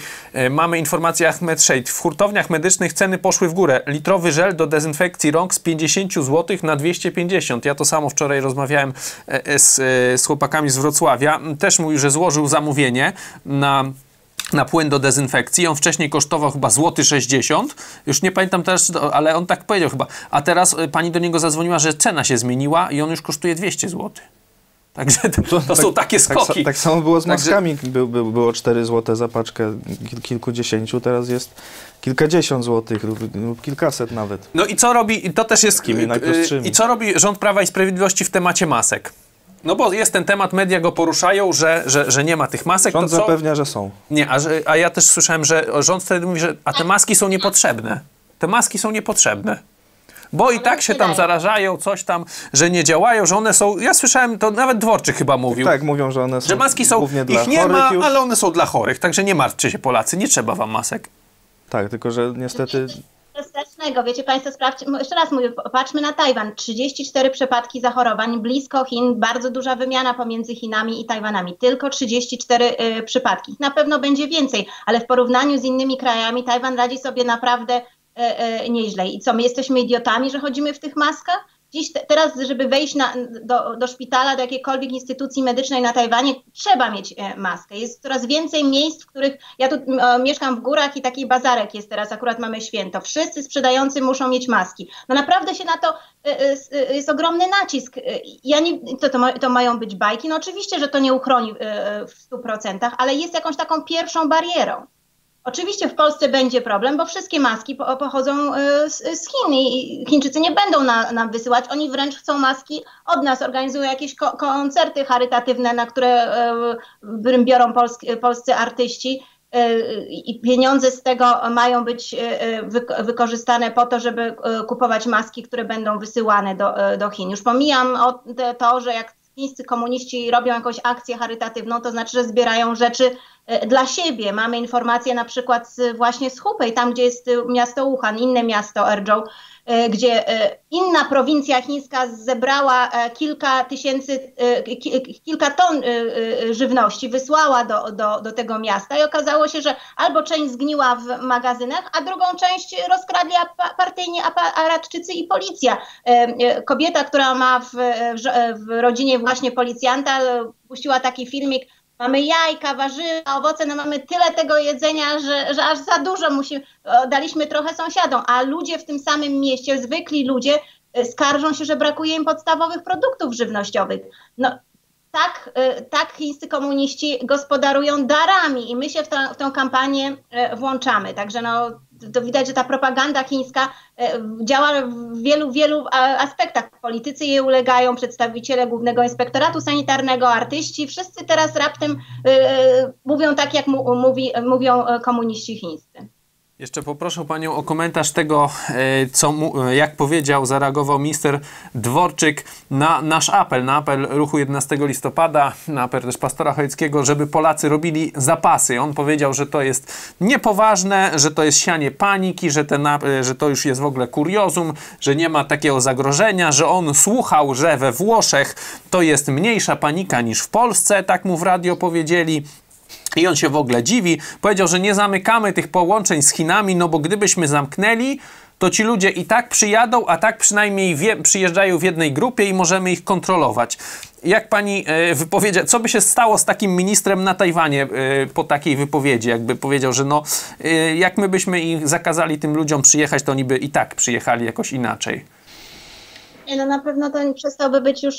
Mamy informację Ahmed Szejt. W hurtowniach medycznych ceny poszły w górę. Litrowy żel do dezynfekcji rąk z 50 zł na 250. Ja to samo wczoraj rozmawiałem z chłopakami z Wrocławia. Też mówił, że złożył zamówienie na płyn do dezynfekcji. On wcześniej kosztował chyba złoty 60. Już nie pamiętam też, ale on tak powiedział chyba. A teraz pani do niego zadzwoniła, że cena się zmieniła i on już kosztuje 200 zł. Także to są takie skoki. Tak samo było z maskami. Było 4 zł za paczkę kilkudziesięciu, teraz jest kilkadziesiąt złotych lub kilkaset nawet. No i co robi, i to też jest kim? I co robi rząd Prawa i Sprawiedliwości w temacie masek? No bo jest ten temat, media go poruszają, że nie ma tych masek. Rząd zapewnia, że są. Nie, a ja też słyszałem, że rząd wtedy mówi, że te maski są niepotrzebne. Te maski są niepotrzebne. Bo i tak się tam zarażają, coś tam, że nie działają, że one są... Ja słyszałem, to nawet Dworczyk chyba mówił. Tak, mówią, że one są, że maski są głównie dla chorych. Ich nie ma, ale one są dla chorych. Także nie martwcie się Polacy, nie trzeba wam masek. Tak, tylko że niestety... Strasznego. Wiecie Państwo, sprawdźcie, jeszcze raz mówię, patrzmy na Tajwan. 34 przypadki zachorowań, blisko Chin, bardzo duża wymiana pomiędzy Chinami i Tajwanami. Tylko 34 przypadki. Na pewno będzie więcej, ale w porównaniu z innymi krajami Tajwan radzi sobie naprawdę... nieźle. I co, my jesteśmy idiotami, że chodzimy w tych maskach? Dziś, teraz, żeby wejść do szpitala, do jakiejkolwiek instytucji medycznej na Tajwanie, trzeba mieć maskę. Jest coraz więcej miejsc, w których... Ja tu mieszkam w górach i taki bazarek jest teraz, akurat mamy święto. Wszyscy sprzedający muszą mieć maski. No naprawdę się na to... jest ogromny nacisk. Ja nie, to mają być bajki. No oczywiście, że to nie uchroni w 100%, ale jest jakąś taką pierwszą barierą. Oczywiście w Polsce będzie problem, bo wszystkie maski pochodzą z Chin i Chińczycy nie będą nam wysyłać. Oni wręcz chcą maski od nas, organizują jakieś koncerty charytatywne, na które biorą polscy artyści i pieniądze z tego mają być wykorzystane po to, żeby kupować maski, które będą wysyłane do Chin. Już pomijam to, że jak chińscy komuniści robią jakąś akcję charytatywną, to znaczy, że zbierają rzeczy dla siebie. Mamy informacje na przykład właśnie z Hubei, tam gdzie jest miasto Wuhan, inne miasto Erzhou, gdzie inna prowincja chińska zebrała kilka ton żywności, wysłała do tego miasta i okazało się, że albo część zgniła w magazynach, a drugą część rozkradli partyjni aparatczycy i policja. Kobieta, która ma w rodzinie właśnie policjanta, puściła taki filmik: mamy jajka, warzywa, owoce, no mamy tyle tego jedzenia, że aż za dużo daliśmy trochę sąsiadom, a ludzie w tym samym mieście, zwykli ludzie, skarżą się, że brakuje im podstawowych produktów żywnościowych. No, tak chińscy komuniści gospodarują darami i my się w tą kampanię włączamy. Także no, to widać, że ta propaganda chińska działa w wielu aspektach. Politycy jej ulegają, przedstawiciele Głównego Inspektoratu Sanitarnego, artyści. Wszyscy teraz raptem mówią tak, jak mówią komuniści chińscy. Jeszcze poproszę Panią o komentarz tego, jak powiedział, zareagował minister Dworczyk na nasz apel, na apel ruchu 11 listopada, na apel też pastora Chojeckiego, żeby Polacy robili zapasy. On powiedział, że to jest niepoważne, że to jest sianie paniki, że to już jest w ogóle kuriozum, że nie ma takiego zagrożenia, że on słuchał, że we Włoszech to jest mniejsza panika niż w Polsce, tak mu w radio powiedzieli. I on się w ogóle dziwi. Powiedział, że nie zamykamy tych połączeń z Chinami, no bo gdybyśmy zamknęli, to ci ludzie i tak przyjadą, a tak przynajmniej przyjeżdżają w jednej grupie i możemy ich kontrolować. Jak pani wypowiedziała, co by się stało z takim ministrem na Tajwanie po takiej wypowiedzi? Jakby powiedział, że no, jak my byśmy ich zakazali tym ludziom przyjechać, to oni by i tak przyjechali jakoś inaczej. Nie, no na pewno to przestałby być już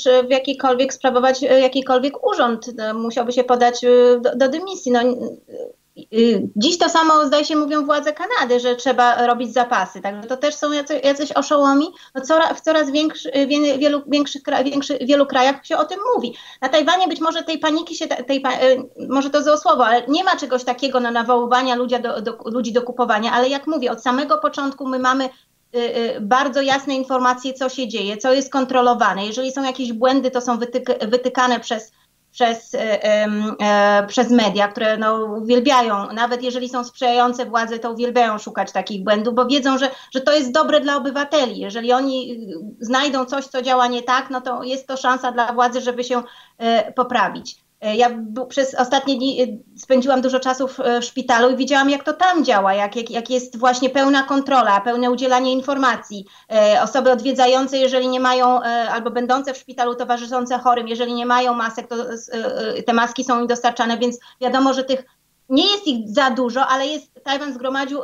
sprawować jakikolwiek urząd. Musiałby się podać do dymisji. No, dziś to samo, zdaje się, mówią władze Kanady, że trzeba robić zapasy. Także to też są jacyś oszołomi. No, w coraz wielu krajach się o tym mówi. Na Tajwanie być może tej paniki się, może to złe słowo, ale nie ma czegoś takiego na nawoływania ludzi do kupowania. Ale jak mówię, od samego początku my mamy bardzo jasne informacje, co się dzieje, co jest kontrolowane. Jeżeli są jakieś błędy, to są wytykane przez media, które no, uwielbiają, nawet jeżeli są sprzyjające władzy, to uwielbiają szukać takich błędów, bo wiedzą, że to jest dobre dla obywateli. Jeżeli oni znajdą coś, co działa nie tak, no to jest to szansa dla władzy, żeby się poprawić. Ja przez ostatnie dni spędziłam dużo czasu w szpitalu i widziałam, jak to tam działa, jak jest właśnie pełna kontrola, pełne udzielanie informacji. Osoby odwiedzające, jeżeli nie mają, albo będące w szpitalu, towarzyszące chorym, jeżeli nie mają masek, to te maski są im dostarczane, więc wiadomo, że nie jest ich za dużo, ale Tajwan zgromadził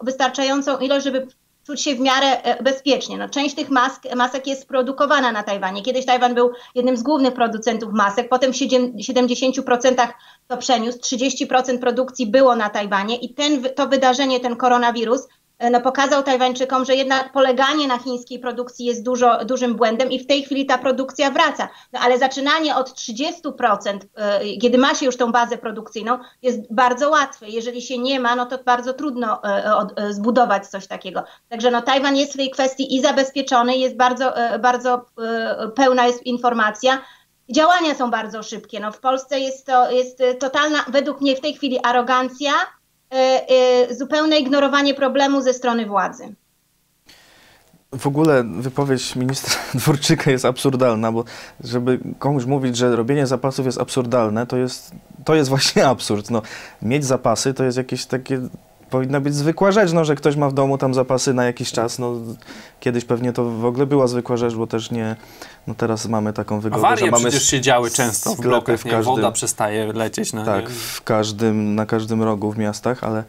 wystarczającą ilość, żeby czuć się w miarę bezpiecznie. No, część tych masek jest produkowana na Tajwanie. Kiedyś Tajwan był jednym z głównych producentów masek, potem w 70% to przeniósł, 30% produkcji było na Tajwanie i to wydarzenie, ten koronawirus, no, pokazał Tajwańczykom, że jednak poleganie na chińskiej produkcji jest dużym błędem i w tej chwili ta produkcja wraca. No, ale zaczynanie od 30%, kiedy ma się już tą bazę produkcyjną, jest bardzo łatwe. Jeżeli się nie ma, no to bardzo trudno zbudować coś takiego. Także no, Tajwan jest w tej kwestii i zabezpieczony, jest bardzo pełna jest informacja. Działania są bardzo szybkie. No, w Polsce jest totalna, według mnie w tej chwili, arogancja, zupełne ignorowanie problemu ze strony władzy. W ogóle wypowiedź ministra Dworczyka jest absurdalna, bo żeby komuś mówić, że robienie zapasów jest absurdalne, to jest właśnie absurd. No, mieć zapasy to jest jakieś takie, powinna być zwykła rzecz, no, że ktoś ma w domu tam zapasy na jakiś czas. No, kiedyś pewnie to w ogóle była zwykła rzecz, bo też nie... No teraz mamy taką wygodę, awarie, że mamy przecież się działy często w blokach, w każdym, woda przestaje lecieć. No tak, nie? Na każdym rogu w miastach, ale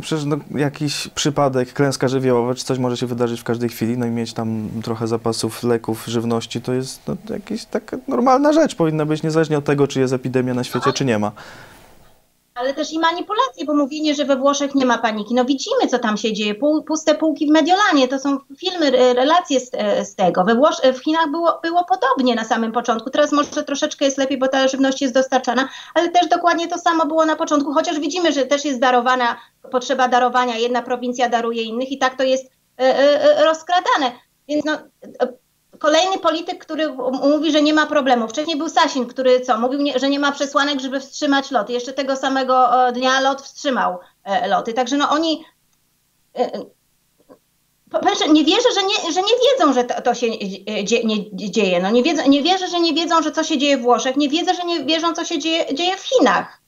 przecież no, jakiś przypadek, klęska żywiołowa, czy coś może się wydarzyć w każdej chwili, no i mieć tam trochę zapasów leków, żywności, to jest no, jakaś taka normalna rzecz, powinna być niezależnie od tego, czy jest epidemia na świecie, czy nie ma. Ale też i manipulacje, bo mówienie, że we Włoszech nie ma paniki. No widzimy, co tam się dzieje. Puste półki w Mediolanie, to są filmy, relacje z tego. W Chinach było podobnie na samym początku. Teraz może troszeczkę jest lepiej, bo ta żywność jest dostarczana, ale też dokładnie to samo było na początku. Chociaż widzimy, że też jest darowana, potrzeba darowania. Jedna prowincja daruje innych i tak to jest rozkradane. Więc no... kolejny polityk, który mówi, że nie ma problemu. Wcześniej był Sasin, który co? Mówił, że nie ma przesłanek, żeby wstrzymać loty. Jeszcze tego samego dnia LOT wstrzymał loty. Także no oni... nie wierzę, że nie wiedzą, że to się nie dzieje. No nie wierzę, że nie wiedzą, że co się dzieje w Włoszech. Nie wierzę, że nie wierzą, co się dzieje w Chinach.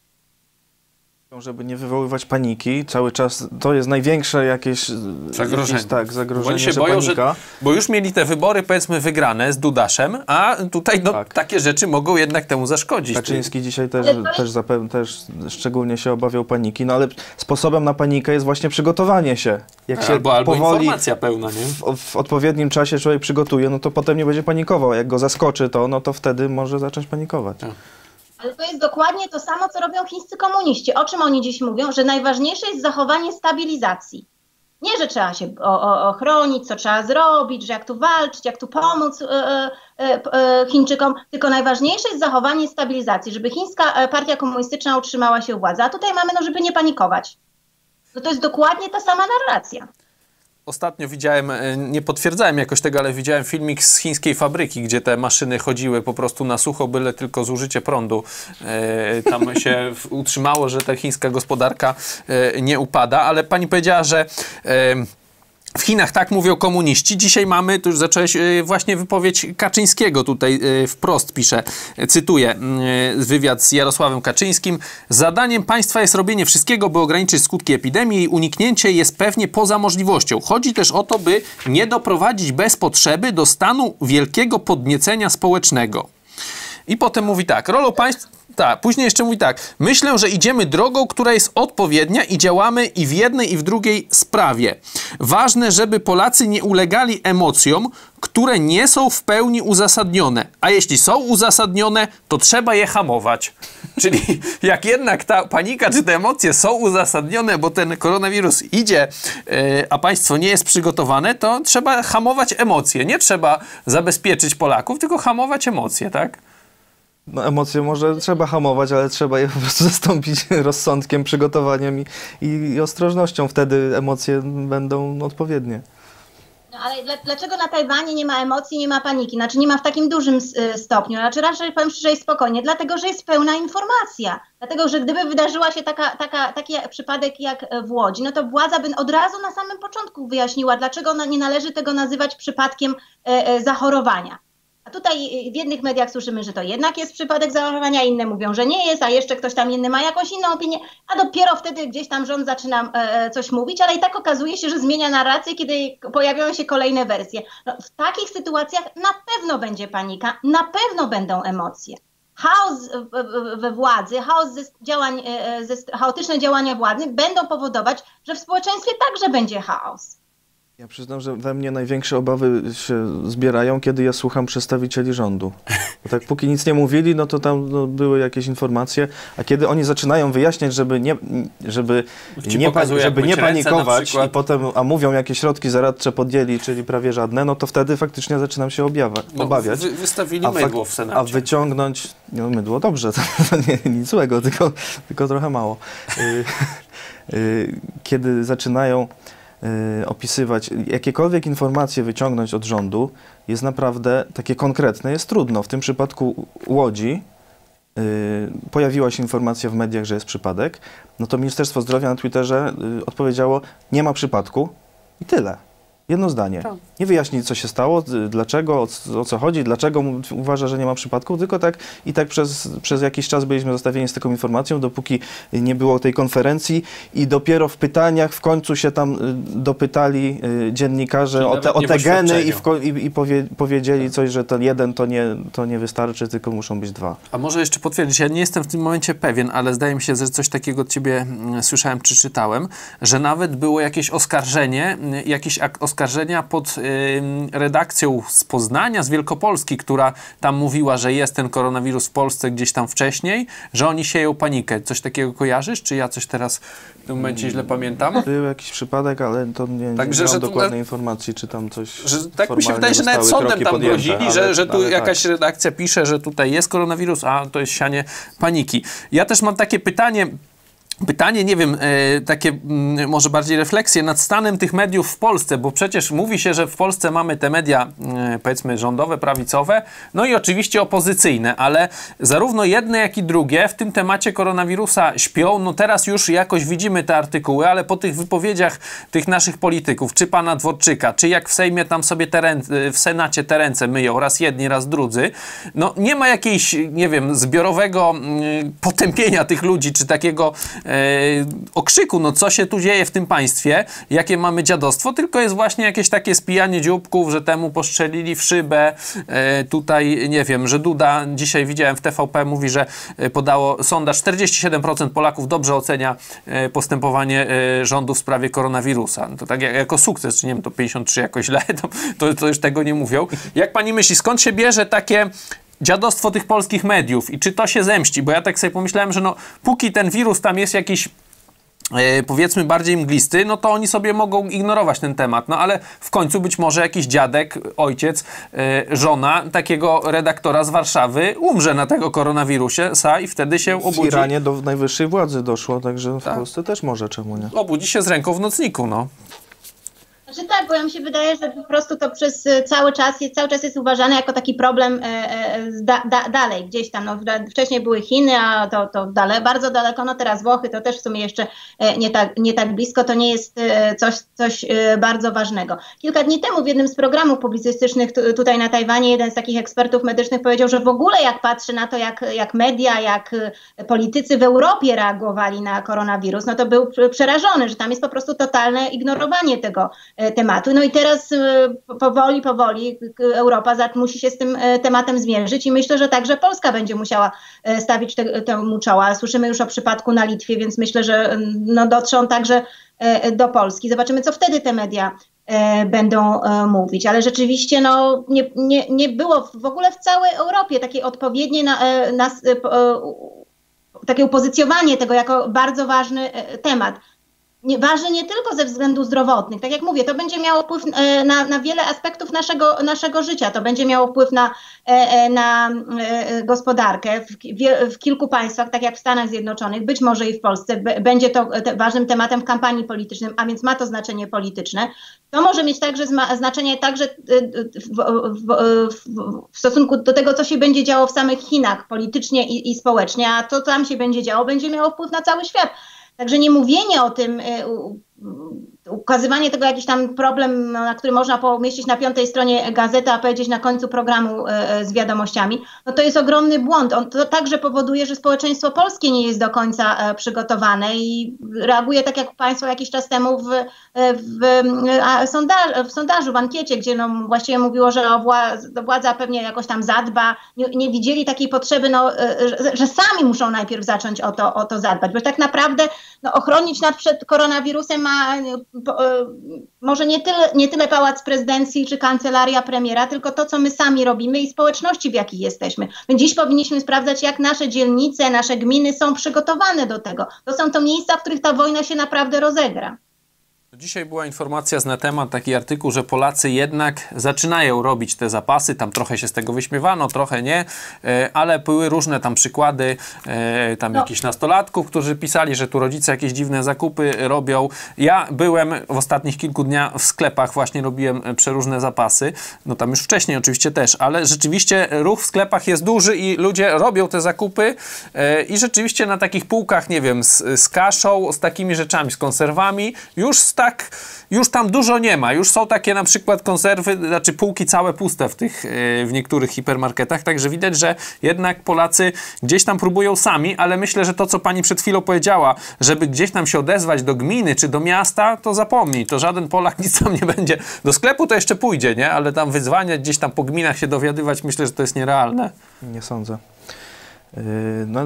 Żeby nie wywoływać paniki, cały czas to jest największe jakieś zagrożenie. Tak, zagrożenie, oni się że boją, panika. Bo już mieli te wybory, powiedzmy, wygrane z Dudaszem, a tutaj no, tak. Takie rzeczy mogą jednak temu zaszkodzić. Kaczyński dzisiaj też szczególnie się obawiał paniki, no ale sposobem na panikę jest właśnie przygotowanie się. Jak się albo powoli, informacja pełna, nie? W odpowiednim czasie człowiek przygotuje, no to potem nie będzie panikował. Jak go zaskoczy to, no to wtedy może zacząć panikować. Tak. Ale to jest dokładnie to samo, co robią chińscy komuniści. O czym oni dziś mówią? Że najważniejsze jest zachowanie stabilizacji. Nie, że trzeba się ochronić, co trzeba zrobić, że jak tu walczyć, jak tu pomóc Chińczykom, tylko najważniejsze jest zachowanie stabilizacji, żeby chińska partia komunistyczna utrzymała się u władzy. A tutaj mamy, no, żeby nie panikować. No to jest dokładnie ta sama narracja. Ostatnio widziałem, nie potwierdzałem jakoś tego, ale widziałem filmik z chińskiej fabryki, gdzie te maszyny chodziły po prostu na sucho, byle tylko zużycie prądu tam się utrzymało, że ta chińska gospodarka nie upada. Ale pani powiedziała, że w Chinach tak mówią komuniści. Dzisiaj mamy, tu już zacząłeś właśnie wypowiedź Kaczyńskiego tutaj wprost pisze, cytuję wywiad z Jarosławem Kaczyńskim. Zadaniem państwa jest robienie wszystkiego, by ograniczyć skutki epidemii i uniknięcie jest pewnie poza możliwością. Chodzi też o to, by nie doprowadzić bez potrzeby do stanu wielkiego podniecenia społecznego. I potem mówi tak, rolą państwa... Tak, później jeszcze mówi tak. Myślę, że idziemy drogą, która jest odpowiednia i działamy i w jednej, i w drugiej sprawie. Ważne, żeby Polacy nie ulegali emocjom, które nie są w pełni uzasadnione. A jeśli są uzasadnione, to trzeba je hamować. Czyli jak jednak ta panika czy te emocje są uzasadnione, bo ten koronawirus idzie, a państwo nie jest przygotowane, to trzeba hamować emocje. Nie trzeba zabezpieczyć Polaków, tylko hamować emocje, tak? No, emocje może trzeba hamować, ale trzeba je po prostu zastąpić rozsądkiem, przygotowaniem i ostrożnością. Wtedy emocje będą odpowiednie. No, ale dlaczego na Tajwanie nie ma emocji, nie ma paniki? Znaczy nie ma w takim dużym stopniu. Znaczy raczej powiem szczerze i spokojnie, dlatego że jest pełna informacja. Dlatego, że gdyby wydarzyła się taki przypadek jak w Łodzi, no to władza by od razu na samym początku wyjaśniła, dlaczego nie należy tego nazywać przypadkiem zachorowania. A tutaj w jednych mediach słyszymy, że to jednak jest przypadek zachorowania, inne mówią, że nie jest, a jeszcze ktoś tam inny ma jakąś inną opinię, a dopiero wtedy gdzieś tam rząd zaczyna coś mówić, ale i tak okazuje się, że zmienia narrację, kiedy pojawiają się kolejne wersje. No, w takich sytuacjach na pewno będzie panika, na pewno będą emocje. Chaos we władzy, chaotyczne działania władzy będą powodować, że w społeczeństwie także będzie chaos. Ja przyznam, że we mnie największe obawy się zbierają, kiedy ja słucham przedstawicieli rządu. Bo tak póki nic nie mówili, no to tam no, były jakieś informacje, a kiedy oni zaczynają wyjaśniać, żeby nie panikować i potem, a mówią jakie środki zaradcze podjęli, czyli prawie żadne, no to wtedy faktycznie zaczynam się obawiać. No, wystawili mydło w Senacie. A wyciągnąć, no mydło dobrze, to nie, nic złego, tylko trochę mało. Kiedy zaczynają opisywać, jakiekolwiek informacje wyciągnąć od rządu jest naprawdę takie konkretne, jest trudno. W tym przypadku Łodzi pojawiła się informacja w mediach, że jest przypadek, no to Ministerstwo Zdrowia na Twitterze odpowiedziało, nie ma przypadku i tyle. Jedno zdanie. Nie wyjaśni, co się stało, dlaczego, o co chodzi, dlaczego uważa, że nie ma przypadku, tylko tak i tak przez jakiś czas byliśmy zostawieni z taką informacją, dopóki nie było tej konferencji i dopiero w pytaniach w końcu się tam dopytali dziennikarze o te geny i powiedzieli coś, że ten jeden to nie wystarczy, tylko muszą być dwa. A może jeszcze potwierdzić, ja nie jestem w tym momencie pewien, ale zdaje mi się, że coś takiego od ciebie słyszałem czy czytałem, że nawet było jakieś oskarżenie, jakiś akt oskarżenia pod redakcją z Poznania, z Wielkopolski, która tam mówiła, że jest ten koronawirus w Polsce gdzieś tam wcześniej, że oni sieją panikę. Coś takiego kojarzysz? Czy ja coś teraz w tym momencie źle pamiętam? Był jakiś przypadek, ale to nie mam dokładnej informacji, czy tam coś tak mi się wydaje, że nawet sądem tam grozili, że tu jakaś redakcja pisze, że tutaj jest koronawirus, a to jest sianie paniki. Ja też mam takie pytanie, Pytanie, nie wiem, takie może bardziej refleksje nad stanem tych mediów w Polsce, bo przecież mówi się, że w Polsce mamy te media, powiedzmy, rządowe, prawicowe, no i oczywiście opozycyjne, ale zarówno jedne, jak i drugie w tym temacie koronawirusa śpią. No teraz już jakoś widzimy te artykuły, ale po tych wypowiedziach tych naszych polityków, czy pana Dworczyka, czy jak w Sejmie tam sobie w Senacie te ręce myją, raz jedni, raz drudzy, no nie ma jakiejś, nie wiem, zbiorowego potępienia tych ludzi, czy takiego okrzyku, no co się tu dzieje w tym państwie, jakie mamy dziadostwo, tylko jest właśnie jakieś takie spijanie dzióbków, że temu postrzelili w szybę, tutaj, nie wiem, że Duda, dzisiaj widziałem w TVP, mówi, że podało sondaż, 47% Polaków dobrze ocenia postępowanie rządu w sprawie koronawirusa. To tak jako sukces, czy nie wiem, to 53 jakoś lat, to już tego nie mówią. Jak pani myśli, skąd się bierze takie dziadostwo tych polskich mediów i czy to się zemści? Bo ja tak sobie pomyślałem, że no, póki ten wirus tam jest jakiś powiedzmy bardziej mglisty, no to oni sobie mogą ignorować ten temat, no ale w końcu być może jakiś dziadek, ojciec, żona takiego redaktora z Warszawy umrze na tego koronawirusie i wtedy się obudzi. W Iranie do najwyższej władzy doszło, także w Polsce też może, czemu nie? Obudzi się z ręką w nocniku, no. Że tak, bo ja mi się wydaje, że po prostu to przez cały czas jest uważane jako taki problem dalej, gdzieś tam. No, wcześniej były Chiny, a to bardzo daleko, no teraz Włochy, to też w sumie jeszcze nie tak blisko, to nie jest coś bardzo ważnego. Kilka dni temu w jednym z programów publicystycznych tutaj na Tajwanie jeden z takich ekspertów medycznych powiedział, że w ogóle jak patrzy na to, jak media, jak politycy w Europie reagowali na koronawirus, no to był przerażony, że tam jest po prostu totalne ignorowanie tego tematu. No i teraz powoli Europa musi się z tym tematem zmierzyć i myślę, że także Polska będzie musiała stawić temu czoła. Słyszymy już o przypadku na Litwie, więc myślę, że no, dotrą także do Polski. Zobaczymy, co wtedy te media będą mówić, ale rzeczywiście no, nie było w ogóle w całej Europie takiej odpowiedniej takie upozycjowanie tego jako bardzo ważny temat. Ważny nie tylko ze względów zdrowotnych. Tak jak mówię, to będzie miało wpływ na wiele aspektów naszego życia. To będzie miało wpływ na gospodarkę w kilku państwach, tak jak w Stanach Zjednoczonych, być może i w Polsce. Będzie to ważnym tematem w kampanii politycznej, a więc ma to znaczenie polityczne. To może mieć także znaczenie także w stosunku do tego, co się będzie działo w samych Chinach politycznie i społecznie, a to, co tam się będzie działo, będzie miało wpływ na cały świat. Także nie mówienie o tym, ukazywanie tego jakiś tam problem, na który można pomieścić na 5. stronie gazety, a powiedzieć na końcu programu z wiadomościami, no to jest ogromny błąd. On to także powoduje, że społeczeństwo polskie nie jest do końca przygotowane i reaguje tak jak państwo jakiś czas temu w sondażu, w ankiecie, gdzie no właściwie mówiło, że władza pewnie jakoś tam zadba, nie widzieli takiej potrzeby, no, że sami muszą najpierw zacząć o to zadbać, bo tak naprawdę no, ochronić nas przed koronawirusem ma może nie tyle pałac prezydencji czy kancelaria premiera, tylko to, co my sami robimy i społeczności, w jakiej jesteśmy. My dziś powinniśmy sprawdzać, jak nasze dzielnice, nasze gminy są przygotowane do tego. To są to miejsca, w których ta wojna się naprawdę rozegra. Dzisiaj była informacja na temat, taki artykuł, że Polacy jednak zaczynają robić te zapasy, tam trochę się z tego wyśmiewano, trochę nie, ale były różne tam przykłady, tam jakichś nastolatków, którzy pisali, że tu rodzice jakieś dziwne zakupy robią. Ja byłem w ostatnich kilku dniach w sklepach, właśnie robiłem przeróżne zapasy, no tam już wcześniej oczywiście też, ale rzeczywiście ruch w sklepach jest duży i ludzie robią te zakupy i rzeczywiście na takich półkach, nie wiem, z kaszą, z takimi rzeczami, z konserwami, już tam dużo nie ma. Już są takie na przykład konserwy, znaczy półki całe puste w niektórych hipermarketach, także widać, że jednak Polacy gdzieś tam próbują sami, ale myślę, że to, co pani przed chwilą powiedziała, żeby gdzieś tam się odezwać do gminy czy do miasta, to zapomnij, to żaden Polak nic tam nie będzie. Do sklepu to jeszcze pójdzie, nie? Ale tam wyzwania gdzieś tam po gminach się dowiadywać, myślę, że to jest nierealne. Nie sądzę. No,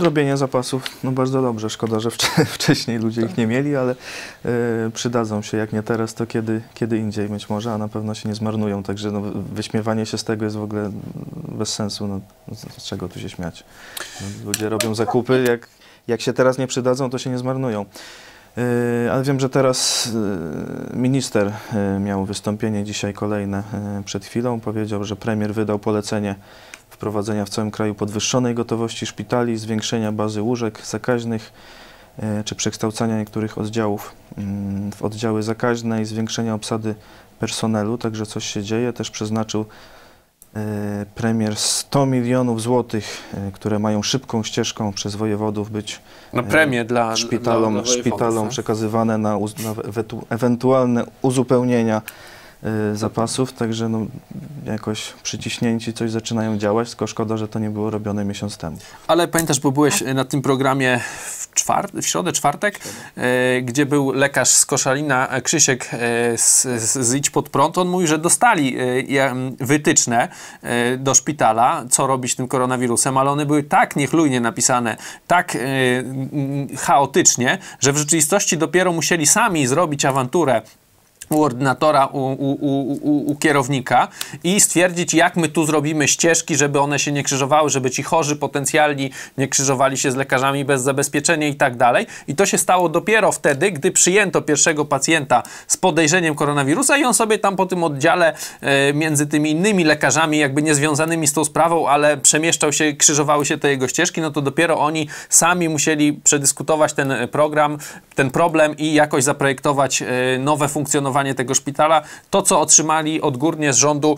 robienie zapasów, no bardzo dobrze, szkoda, że wcześniej ludzie ich nie mieli, ale przydadzą się, jak nie teraz, to kiedy indziej być może, a na pewno się nie zmarnują, także no, wyśmiewanie się z tego jest w ogóle bez sensu, no, z czego tu się śmiać. No, ludzie robią zakupy, jak się teraz nie przydadzą, to się nie zmarnują. Ale wiem, że teraz minister miał wystąpienie dzisiaj kolejne przed chwilą, powiedział, że premier wydał polecenie wprowadzenia w całym kraju podwyższonej gotowości szpitali, zwiększenia bazy łóżek zakaźnych, czy przekształcania niektórych oddziałów w oddziały zakaźne i zwiększenia obsady personelu, także coś się dzieje. Też przeznaczył premier 100 milionów złotych, które mają szybką ścieżką przez wojewodów być szpitalom przekazywane na ewentualne uzupełnienia zapasów, także no, jakoś przyciśnięci coś zaczynają działać, tylko szkoda, że to nie było robione miesiąc temu. Ale pamiętasz, bo byłeś na tym programie w środę, czwartek, gdzie był lekarz z Koszalina, Krzysiek z Idź Pod Prąd. On mówił, że dostali wytyczne do szpitala, co robić z tym koronawirusem, ale one były tak niechlujnie napisane, tak chaotycznie, że w rzeczywistości dopiero musieli sami zrobić awanturę u ordynatora, u kierownika i stwierdzić, jak my tu zrobimy ścieżki, żeby one się nie krzyżowały, żeby ci chorzy potencjalni nie krzyżowali się z lekarzami bez zabezpieczenia i tak dalej. I to się stało dopiero wtedy, gdy przyjęto pierwszego pacjenta z podejrzeniem koronawirusa i on sobie tam po tym oddziale między tymi innymi lekarzami jakby niezwiązanymi z tą sprawą, ale przemieszczał się, krzyżowały się te jego ścieżki, no to dopiero oni sami musieli przedyskutować ten program, ten problem i jakoś zaprojektować nowe funkcjonowanie tego szpitala. To, co otrzymali odgórnie z rządu,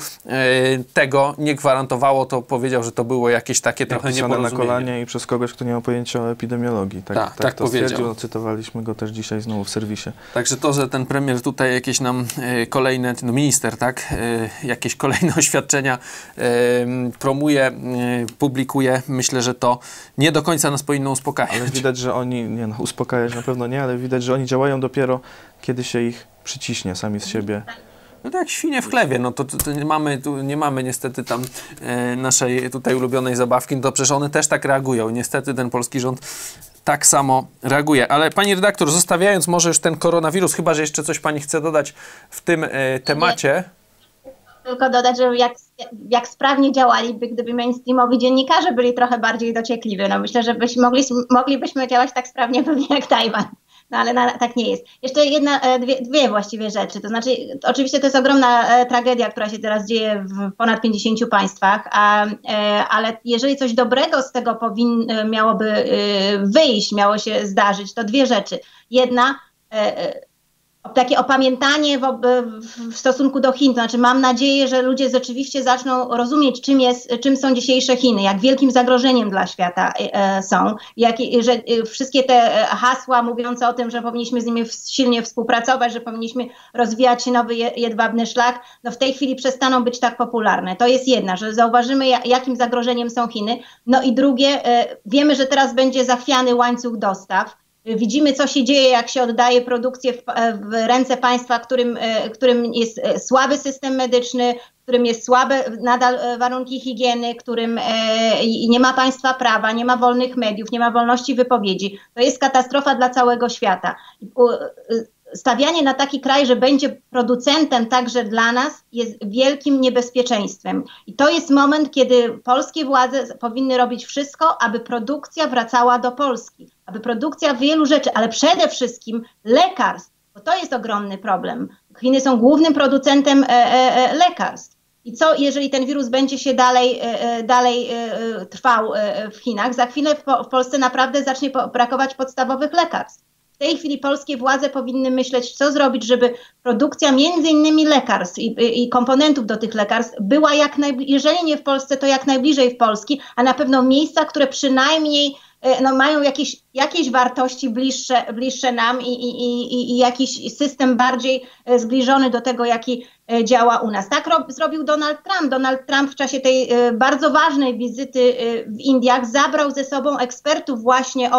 tego nie gwarantowało. To powiedział, że to było jakieś takie trochę nieporozumienie. Na kolanie i przez kogoś, kto nie ma pojęcia o epidemiologii. Tak to powiedział. Cytowaliśmy go też dzisiaj znowu w serwisie. Także to, że ten premier tutaj jakieś nam kolejne, no minister, tak, jakieś kolejne oświadczenia promuje, publikuje, myślę, że to nie do końca nas powinno uspokajać. Ale widać, że oni, nie no, uspokajać na pewno nie, ale widać, że oni działają dopiero, kiedy się ich przyciśnie sami z siebie. No tak, świnie w chlewie, no to nie mamy niestety tam naszej tutaj ulubionej zabawki, no to przecież one też tak reagują. Niestety ten polski rząd tak samo reaguje. Ale pani redaktor, zostawiając może już ten koronawirus, chyba że jeszcze coś pani chce dodać w tym temacie. Tylko dodać, że jak sprawnie działaliby, gdyby mainstreamowi dziennikarze byli trochę bardziej dociekliwi. No myślę, że moglibyśmy działać tak sprawnie pewnie jak Tajwan. No ale tak nie jest. Jeszcze dwie właściwie rzeczy. To znaczy, oczywiście to jest ogromna tragedia, która się teraz dzieje w ponad 50 państwach, ale jeżeli coś dobrego z tego miałoby wyjść, miało się zdarzyć, to dwie rzeczy. Jedna, takie opamiętanie w stosunku do Chin. To znaczy, mam nadzieję, że ludzie rzeczywiście zaczną rozumieć, czym są dzisiejsze Chiny, jak wielkim zagrożeniem dla świata są, że wszystkie te hasła mówiące o tym, że powinniśmy z nimi silnie współpracować, że powinniśmy rozwijać Nowy Jedwabny Szlak, no w tej chwili przestaną być tak popularne. To jest jedna, że zauważymy, jakim zagrożeniem są Chiny. No i drugie, wiemy, że teraz będzie zachwiany łańcuch dostaw. Widzimy, co się dzieje, jak się oddaje produkcję w ręce państwa, którym jest słaby system medyczny, którym jest słabe nadal warunki higieny, którym nie ma państwa prawa, nie ma wolnych mediów, nie ma wolności wypowiedzi. To jest katastrofa dla całego świata. Stawianie na taki kraj, że będzie producentem także dla nas, jest wielkim niebezpieczeństwem. I to jest moment, kiedy polskie władze powinny robić wszystko, aby produkcja wracała do Polski. Aby produkcja wielu rzeczy, ale przede wszystkim lekarstw, bo to jest ogromny problem. Chiny są głównym producentem lekarstw. I co, jeżeli ten wirus będzie się dalej trwał w Chinach? Za chwilę w Polsce naprawdę zacznie brakować podstawowych lekarstw. W tej chwili polskie władze powinny myśleć, co zrobić, żeby produkcja między innymi lekarstw i komponentów do tych lekarstw była jeżeli nie w Polsce, to jak najbliżej Polski, a na pewno miejsca, które przynajmniej no, mają jakieś wartości bliższe nam i jakiś system bardziej zbliżony do tego, jaki działa u nas. Tak zrobił Donald Trump. Donald Trump w czasie tej bardzo ważnej wizyty w Indiach zabrał ze sobą ekspertów właśnie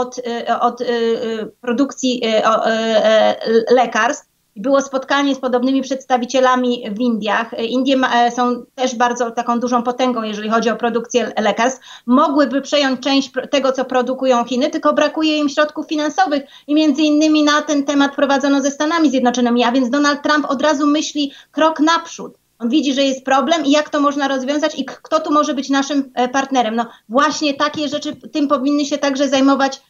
od produkcji lekarstw. Było spotkanie z podobnymi przedstawicielami w Indiach. Indie są też bardzo taką dużą potęgą, jeżeli chodzi o produkcję lekarstw. Mogłyby przejąć część tego, co produkują Chiny, tylko brakuje im środków finansowych i między innymi na ten temat prowadzono ze Stanami Zjednoczonymi, a więc Donald Trump od razu myśli krok naprzód. On widzi, że jest problem i jak to można rozwiązać i kto tu może być naszym partnerem. No właśnie takie rzeczy, tym powinny się także zajmować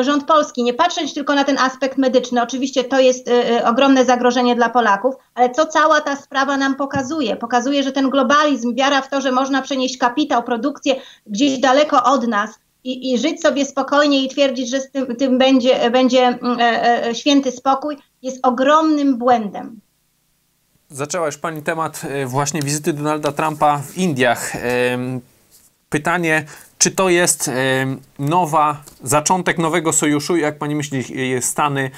rząd polski. Nie patrzeć tylko na ten aspekt medyczny. Oczywiście to jest ogromne zagrożenie dla Polaków, ale co cała ta sprawa nam pokazuje? Pokazuje, że ten globalizm, wiara w to, że można przenieść kapitał, produkcję gdzieś daleko od nas, i żyć sobie spokojnie i twierdzić, że z tym będzie święty spokój, jest ogromnym błędem. Zaczęła już Pani temat właśnie wizyty Donalda Trumpa w Indiach. Pytanie, czy to jest zaczątek nowego sojuszu? Jak Pani myśli, Stany,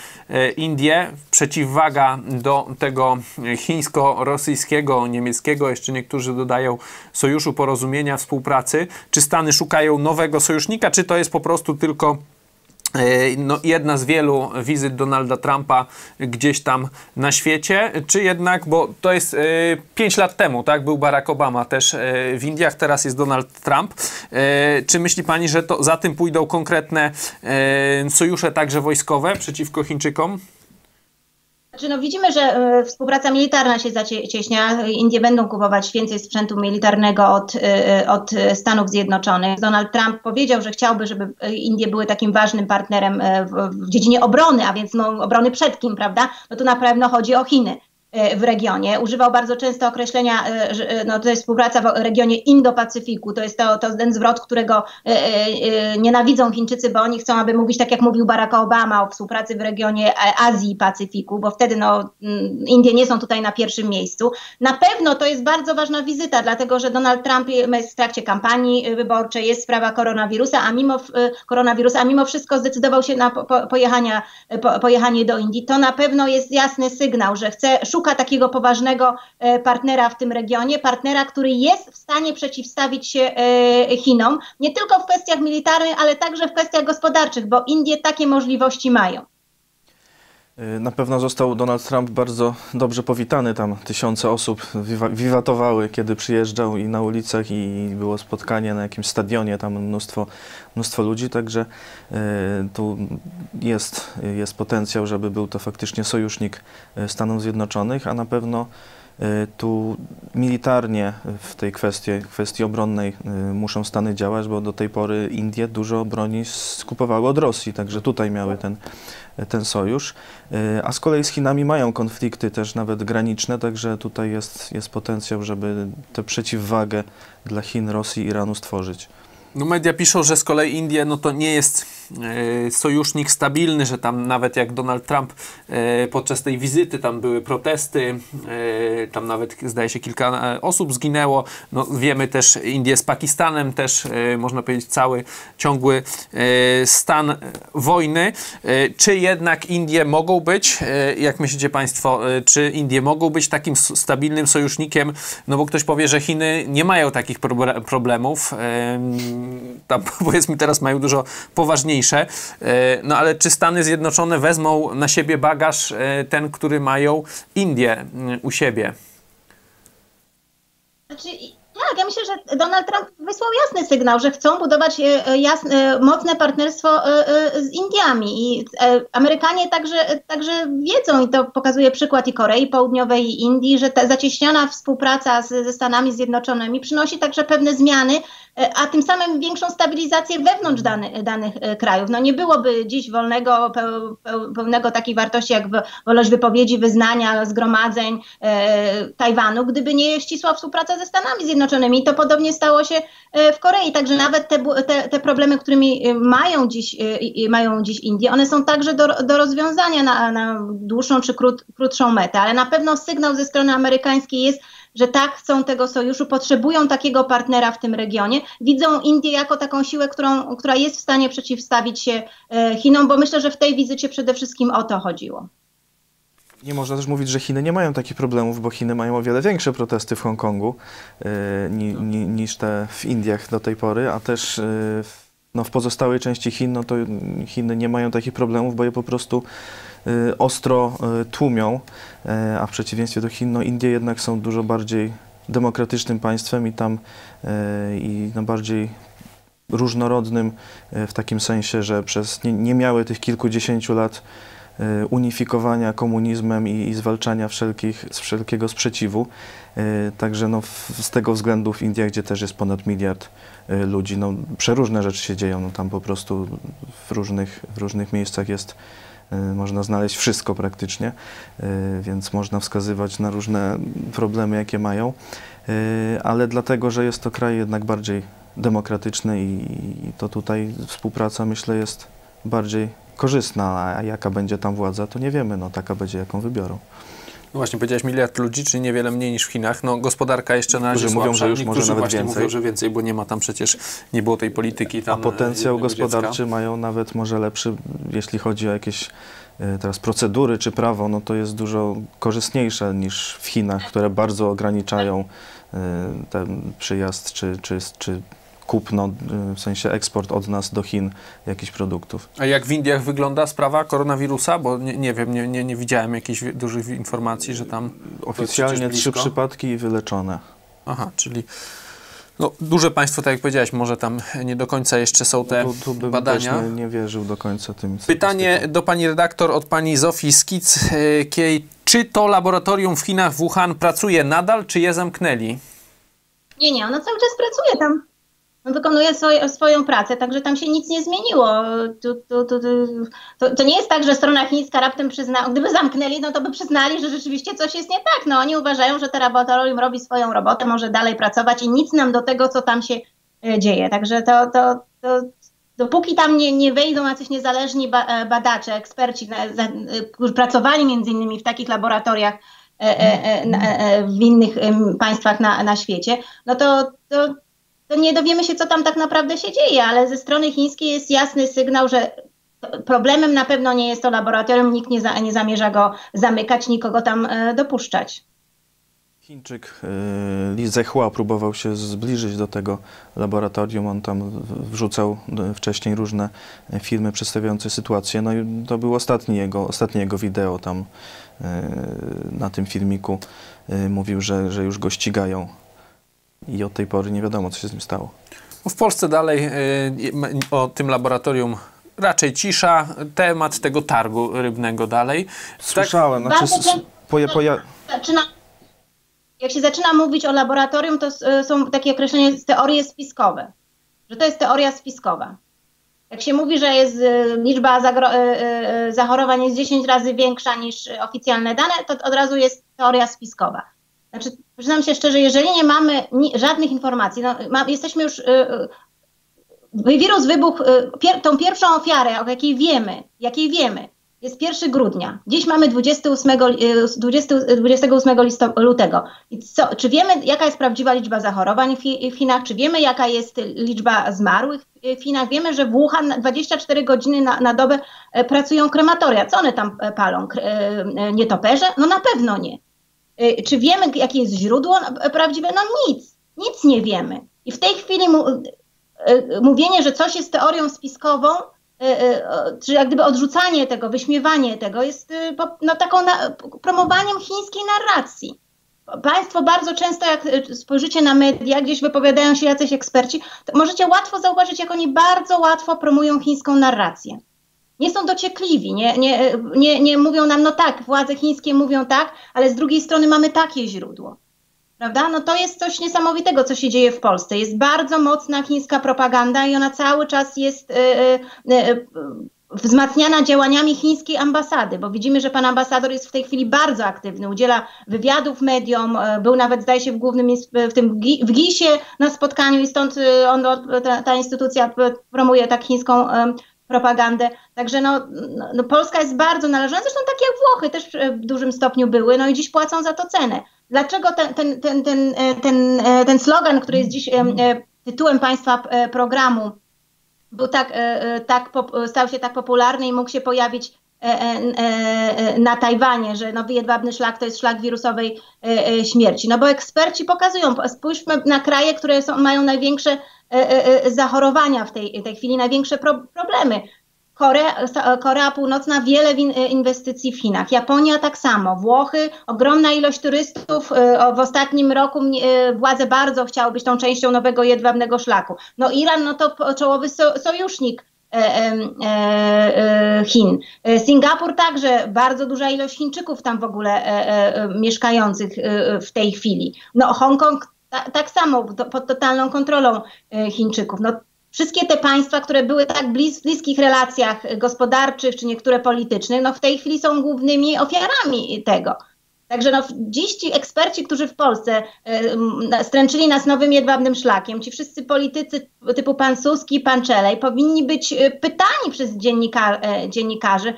Indie, przeciwwaga do tego chińsko-rosyjskiego, niemieckiego, jeszcze niektórzy dodają sojuszu, porozumienia, współpracy? Czy Stany szukają nowego sojusznika, czy to jest po prostu tylko jedna z wielu wizyt Donalda Trumpa gdzieś tam na świecie, czy jednak, bo to jest 5 lat temu, tak, był Barack Obama też w Indiach, teraz jest Donald Trump. Czy myśli Pani, że to za tym pójdą konkretne sojusze także wojskowe przeciwko Chińczykom? Znaczy, no widzimy, że współpraca militarna się zacieśnia. Indie będą kupować więcej sprzętu militarnego od Stanów Zjednoczonych. Donald Trump powiedział, że chciałby, żeby Indie były takim ważnym partnerem w dziedzinie obrony, a więc no, obrony przed kim, prawda? No to na pewno chodzi o Chiny w regionie. Używał bardzo często określenia, że no, to jest współpraca w regionie Indo-Pacyfiku. To jest ten zwrot, którego nienawidzą Chińczycy, bo oni chcą, aby mówić tak, jak mówił Barack Obama o współpracy w regionie Azji i Pacyfiku, bo wtedy no, Indie nie są tutaj na pierwszym miejscu. Na pewno to jest bardzo ważna wizyta, dlatego że Donald Trump jest w trakcie kampanii wyborczej, jest sprawa koronawirusa, a mimo wszystko zdecydował się na pojechanie do Indii. To na pewno jest jasny sygnał, że szuka takiego poważnego partnera w tym regionie, partnera, który jest w stanie przeciwstawić się Chinom, nie tylko w kwestiach militarnych, ale także w kwestiach gospodarczych, bo Indie takie możliwości mają. Na pewno został Donald Trump bardzo dobrze powitany, tam tysiące osób wiwatowały, kiedy przyjeżdżał i na ulicach, i było spotkanie na jakimś stadionie, tam mnóstwo ludzi, także tu jest potencjał, żeby był to faktycznie sojusznik Stanów Zjednoczonych, a na pewno tu militarnie w tej kwestii obronnej muszą Stany działać, bo do tej pory Indie dużo broni skupowały od Rosji, także tutaj miały ten sojusz. A z kolei z Chinami mają konflikty też nawet graniczne, także tutaj jest potencjał, żeby tę przeciwwagę dla Chin, Rosji, Iranu stworzyć. No media piszą, że z kolei Indie no to nie jest sojusznik stabilny, że tam nawet jak Donald Trump podczas tej wizyty tam były protesty, tam nawet zdaje się kilka osób zginęło. No, wiemy też Indie z Pakistanem, też można powiedzieć cały ciągły stan wojny. Czy jednak Indie mogą być, jak myślicie Państwo, czy Indie mogą być takim stabilnym sojusznikiem? No bo ktoś powie, że Chiny nie mają takich problemów. Tam, powiedzmy, teraz mają dużo poważniejsze, no ale czy Stany Zjednoczone wezmą na siebie bagaż ten, który mają Indie u siebie? Znaczy, tak, ja myślę, że Donald Trump wysłał jasny sygnał, że chcą budować mocne partnerstwo z Indiami i Amerykanie także wiedzą, i to pokazuje przykład i Korei Południowej, i Indii, że ta zacieśniona współpraca ze Stanami Zjednoczonymi przynosi także pewne zmiany, a tym samym większą stabilizację wewnątrz danych krajów. No nie byłoby dziś wolnego, pełnego takiej wartości jak wolność wypowiedzi, wyznania, zgromadzeń Tajwanu, gdyby nie ścisła współpraca ze Stanami Zjednoczonymi. To podobnie stało się w Korei. Także nawet te problemy, którymi mają dziś Indie, one są także do rozwiązania na dłuższą czy krótszą metę. Ale na pewno sygnał ze strony amerykańskiej jest, że tak, chcą tego sojuszu, potrzebują takiego partnera w tym regionie. Widzą Indie jako taką siłę, która jest w stanie przeciwstawić się Chinom, bo myślę, że w tej wizycie przede wszystkim o to chodziło. Nie można też mówić, że Chiny nie mają takich problemów, bo Chiny mają o wiele większe protesty w Hongkongu niż te w Indiach do tej pory, a też w pozostałej części Chin, no to Chiny nie mają takich problemów, bo je po prostu ostro tłumią, a w przeciwieństwie do Chin, no Indie jednak są dużo bardziej demokratycznym państwem i tam bardziej różnorodnym w takim sensie, że nie miały tych kilkudziesięciu lat unifikowania komunizmem i zwalczania wszelkiego sprzeciwu. Także no, z tego względu w Indiach, gdzie też jest ponad miliard ludzi, no, przeróżne rzeczy się dzieją, no, tam po prostu w różnych miejscach jest można znaleźć wszystko praktycznie, więc można wskazywać na różne problemy, jakie mają, ale dlatego, że jest to kraj jednak bardziej demokratyczny i to tutaj współpraca, myślę, jest bardziej korzystna, a jaka będzie tam władza, to nie wiemy, no taka będzie, jaką wybiorą. No właśnie, powiedziałeś miliard ludzi, czyli niewiele mniej niż w Chinach. No gospodarka jeszcze na razie słabsza. Mówią, że już może nawet więcej. Mówią, że więcej, bo nie ma tam przecież, nie było tej polityki tam. A potencjał gospodarczy dziecka mają nawet może lepszy, jeśli chodzi o jakieś teraz procedury czy prawo, no to jest dużo korzystniejsze niż w Chinach, które bardzo ograniczają ten przyjazd czy kupno, w sensie eksport od nas do Chin jakichś produktów. A jak w Indiach wygląda sprawa koronawirusa? Bo nie wiem, nie widziałem jakichś dużych informacji, że tam... Oficjalnie 3 przypadki i wyleczone. Aha, czyli no, duże państwo, tak jak powiedziałeś, może tam nie do końca jeszcze są te badania. Też nie wierzył do końca tym. Pytanie do pani redaktor od pani Zofii Skic. Czy to laboratorium w Chinach, w Wuhan, pracuje nadal, czy je zamknęli? Nie, ono cały czas pracuje tam. Wykonuje swoją pracę, także tam się nic nie zmieniło. To nie jest tak, że strona chińska raptem przyzna, gdyby zamknęli, no to by przyznali, że rzeczywiście coś jest nie tak. No oni uważają, że to laboratorium robi swoją robotę, może dalej pracować i nic nam do tego, co tam się dzieje. Także dopóki tam nie wejdą jacyś niezależni badacze, eksperci, którzy pracowali między innymi w takich laboratoriach w innych państwach na świecie, no to nie dowiemy się, co tam tak naprawdę się dzieje, ale ze strony chińskiej jest jasny sygnał, że problemem na pewno nie jest to laboratorium, nikt nie zamierza go zamykać, nikogo tam dopuszczać. Chińczyk Li Zehua próbował się zbliżyć do tego laboratorium, on tam wrzucał wcześniej różne filmy przedstawiające sytuację, no i to był ostatnie jego wideo tam na tym filmiku, mówił, że już go ścigają. I od tej pory nie wiadomo, co się z nim stało. W Polsce dalej o tym laboratorium raczej cisza. Temat tego targu rybnego dalej. Słyszałem. Tak? Jak się zaczyna mówić o laboratorium, to są takie określenia, teorie spiskowe. Że to jest teoria spiskowa. Jak się mówi, że jest liczba zachorowań jest 10 razy większa niż oficjalne dane, to od razu jest teoria spiskowa. Znaczy, przyznam się szczerze, jeżeli nie mamy żadnych informacji, no, jesteśmy już, wirus wybuchł, tą pierwszą ofiarę, o jakiej wiemy, jest 1 grudnia. Dziś mamy 28 lutego. I czy wiemy, jaka jest prawdziwa liczba zachorowań w Chinach? Czy wiemy, jaka jest liczba zmarłych w Chinach? Wiemy, że w Wuhan 24 godziny na dobę pracują krematoria. Co one tam palą? Nietoperze? No na pewno nie. Czy wiemy, jakie jest źródło prawdziwe? No nic nie wiemy. I w tej chwili mówienie, że coś jest teorią spiskową, czy jak gdyby odrzucanie tego, wyśmiewanie tego, jest no, promowaniem chińskiej narracji. Państwo bardzo często, jak spojrzycie na media, gdzieś wypowiadają się jacyś eksperci, to możecie łatwo zauważyć, jak oni bardzo łatwo promują chińską narrację. Nie są dociekliwi, nie mówią nam, no tak, władze chińskie mówią tak, ale z drugiej strony mamy takie źródło, prawda? No to jest coś niesamowitego, co się dzieje w Polsce. Jest bardzo mocna chińska propaganda i ona cały czas jest wzmacniana działaniami chińskiej ambasady, bo widzimy, że pan ambasador jest w tej chwili bardzo aktywny, udziela wywiadów mediom, był nawet, zdaje się, w GIS-ie na spotkaniu i stąd ta instytucja promuje tak chińską propagandę. Także no, Polska jest bardzo należna, zresztą takie Włochy też w dużym stopniu były, no i dziś płacą za to cenę. Dlaczego ten slogan, który jest dziś tytułem państwa programu, był stał się tak popularny i mógł się pojawić na Tajwanie, że Nowy Jedwabny Szlak to jest szlak wirusowej śmierci. No bo eksperci pokazują, spójrzmy na kraje, które mają największe zachorowania w tej chwili, największe problemy. Korea Północna, wiele inwestycji w Chinach. Japonia tak samo. Włochy, ogromna ilość turystów. W ostatnim roku władze bardzo chciały być tą częścią Nowego Jedwabnego Szlaku. No Iran, no to czołowy sojusznik Chin. Singapur także, bardzo duża ilość Chińczyków tam w ogóle mieszkających w tej chwili. No Hongkong tak samo, pod totalną kontrolą Chińczyków. No, wszystkie te państwa, które były tak w bliskich relacjach gospodarczych, czy niektóre politycznych, no w tej chwili są głównymi ofiarami tego. Także no, dziś ci eksperci, którzy w Polsce stręczyli nas Nowym Jedwabnym Szlakiem, ci wszyscy politycy typu pan Suski, pan Czelej, powinni być pytani przez dziennikarzy,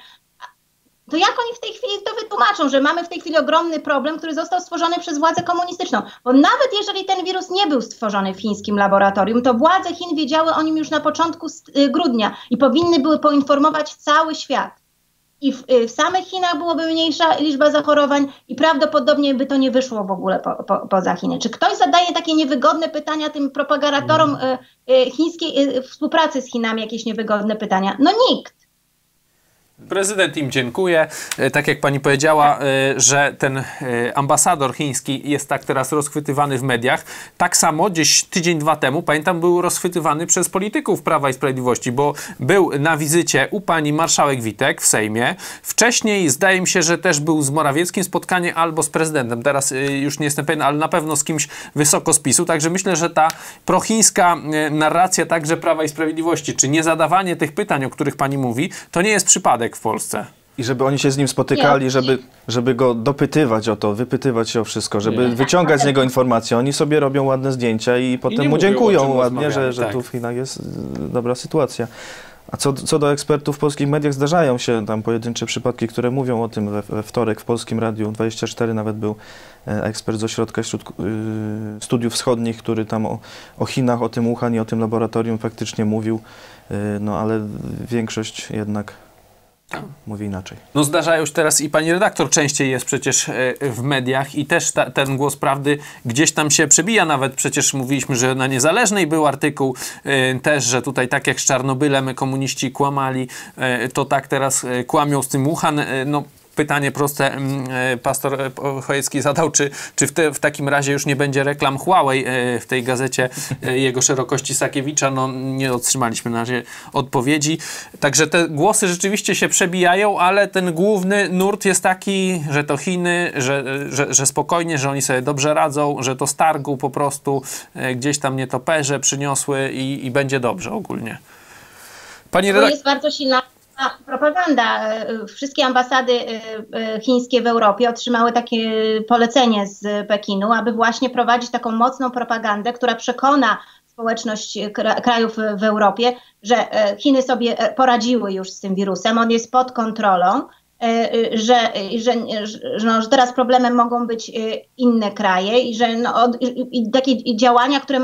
to jak oni w tej chwili to wytłumaczą, że mamy w tej chwili ogromny problem, który został stworzony przez władzę komunistyczną. Bo nawet jeżeli ten wirus nie był stworzony w chińskim laboratorium, to władze Chin wiedziały o nim już na początku grudnia i powinny były poinformować cały świat. I w samych Chinach byłoby mniejsza liczba zachorowań i prawdopodobnie by to nie wyszło w ogóle poza Chiny. Czy ktoś zadaje takie niewygodne pytania tym propagatorom chińskiej współpracy z Chinami, jakieś niewygodne pytania? No nikt. Prezydent im dziękuję. Tak jak pani powiedziała, że ten ambasador chiński jest tak teraz rozchwytywany w mediach. Tak samo gdzieś tydzień, dwa temu, pamiętam, był rozchwytywany przez polityków Prawa i Sprawiedliwości, bo był na wizycie u pani marszałek Witek w Sejmie. Wcześniej zdaje mi się, że też był z Morawieckim spotkanie albo z prezydentem. Teraz już nie jestem pewien, ale na pewno z kimś wysoko z PiS-u. Także myślę, że ta prochińska narracja także Prawa i Sprawiedliwości, czy niezadawanie tych pytań, o których pani mówi, to nie jest przypadek w Polsce. I żeby oni się z nim spotykali, żeby go dopytywać o to, wypytywać się o wszystko, żeby wyciągać z niego informacje. Oni sobie robią ładne zdjęcia i potem mu dziękują ładnie, że tu w Chinach jest dobra sytuacja. A co do ekspertów w polskich mediach, zdarzają się tam pojedyncze przypadki, które mówią o tym. We wtorek w Polskim Radiu 24 nawet był ekspert z Ośrodka Studiów Wschodnich, który tam o Chinach, o tym Wuhan i o tym laboratorium faktycznie mówił, no ale większość jednak mówi inaczej. No zdarzają się teraz i pani redaktor częściej jest przecież w mediach i też ten głos prawdy gdzieś tam się przebija. Nawet przecież mówiliśmy, że na Niezależnej był artykuł też, że tutaj tak jak z Czarnobylem komuniści kłamali, to tak teraz kłamią z tym Wuhan. No pytanie proste pastor Chojecki zadał, czy w takim razie już nie będzie reklam Huawei w tej gazecie jego szerokości Sakiewicza. No nie otrzymaliśmy na razie odpowiedzi. Także te głosy rzeczywiście się przebijają, ale ten główny nurt jest taki, że to Chiny, że spokojnie, że oni sobie dobrze radzą, że to z targu po prostu gdzieś tam nietoperze przyniosły i będzie dobrze ogólnie. Pani redaktor... To jest bardzo silna propaganda. Wszystkie ambasady chińskie w Europie otrzymały takie polecenie z Pekinu, aby właśnie prowadzić taką mocną propagandę, która przekona społeczność krajów w Europie, że Chiny sobie poradziły już z tym wirusem, on jest pod kontrolą, że teraz problemem mogą być inne kraje i że takie działania, które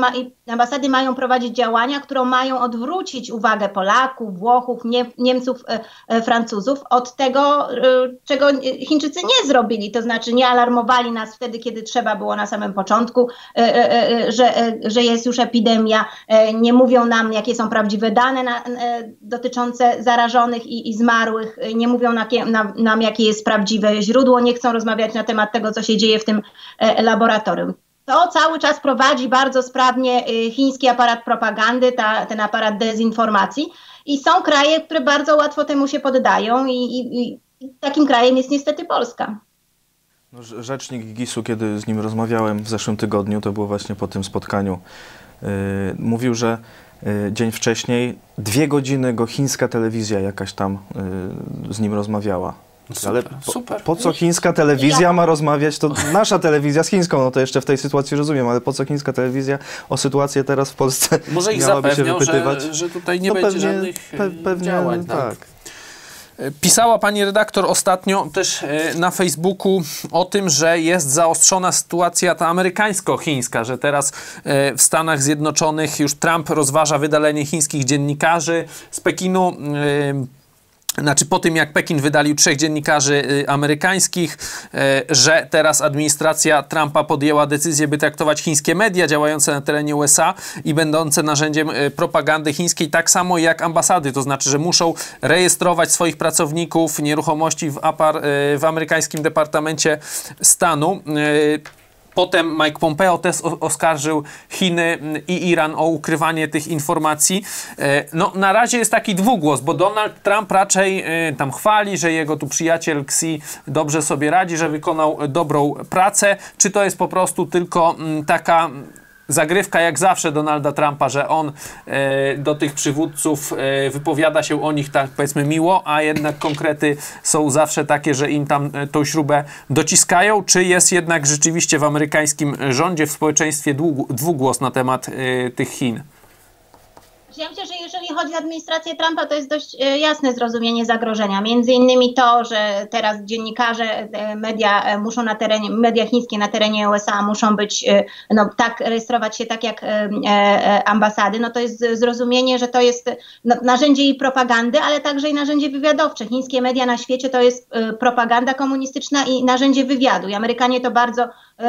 ambasady mają prowadzić działania, które mają odwrócić uwagę Polaków, Włochów, Niemców, Francuzów od tego, czego Chińczycy nie zrobili, to znaczy nie alarmowali nas wtedy, kiedy trzeba było na samym początku, że jest już epidemia, nie mówią nam, jakie są prawdziwe dane dotyczące zarażonych i zmarłych, nie mówią nam, jakie jest prawdziwe źródło, nie chcą rozmawiać na temat tego, co się dzieje w tym laboratorium. To cały czas prowadzi bardzo sprawnie chiński aparat propagandy, ten aparat dezinformacji i są kraje, które bardzo łatwo temu się poddają i takim krajem jest niestety Polska. No, rzecznik GIS-u, kiedy z nim rozmawiałem w zeszłym tygodniu, to było właśnie po tym spotkaniu, mówił, że dzień wcześniej, 2 godziny go chińska telewizja jakaś tam z nim rozmawiała. Super, ale po co chińska telewizja ma rozmawiać? To nasza telewizja z chińską, no to jeszcze w tej sytuacji rozumiem, ale po co chińska telewizja o sytuację teraz w Polsce może ich miałaby się wypytywać? Że tutaj nie będzie żadnych działań. Tak. Pisała pani redaktor ostatnio też na Facebooku o tym, że jest zaostrzona sytuacja ta amerykańsko-chińska, że teraz w Stanach Zjednoczonych już Trump rozważa wydalenie chińskich dziennikarzy z Pekinu. Znaczy po tym, jak Pekin wydalił 3 dziennikarzy amerykańskich, że teraz administracja Trumpa podjęła decyzję, by traktować chińskie media działające na terenie USA i będące narzędziem propagandy chińskiej tak samo jak ambasady. To znaczy, że muszą rejestrować swoich pracowników nieruchomości w amerykańskim Departamencie Stanu. Potem Mike Pompeo też oskarżył Chiny i Iran o ukrywanie tych informacji. No, na razie jest taki dwugłos, bo Donald Trump raczej tam chwali, że jego tu przyjaciel Xi dobrze sobie radzi, że wykonał dobrą pracę. Czy to jest po prostu tylko taka zagrywka jak zawsze Donalda Trumpa, że on do tych przywódców wypowiada się o nich tak powiedzmy miło, a jednak konkrety są zawsze takie, że im tam tą śrubę dociskają. Czy jest jednak rzeczywiście w amerykańskim rządzie, w społeczeństwie dwugłos na temat tych Chin? Ja myślę, że jeżeli chodzi o administrację Trumpa, to jest dość jasne zrozumienie zagrożenia. Między innymi to, że teraz dziennikarze, media muszą na terenie, media chińskie na terenie USA muszą być, no tak, rejestrować się tak jak ambasady, no to jest zrozumienie, że to jest narzędzie i propagandy, ale także i narzędzie wywiadowcze. Chińskie media na świecie to jest propaganda komunistyczna i narzędzie wywiadu. I Amerykanie to bardzo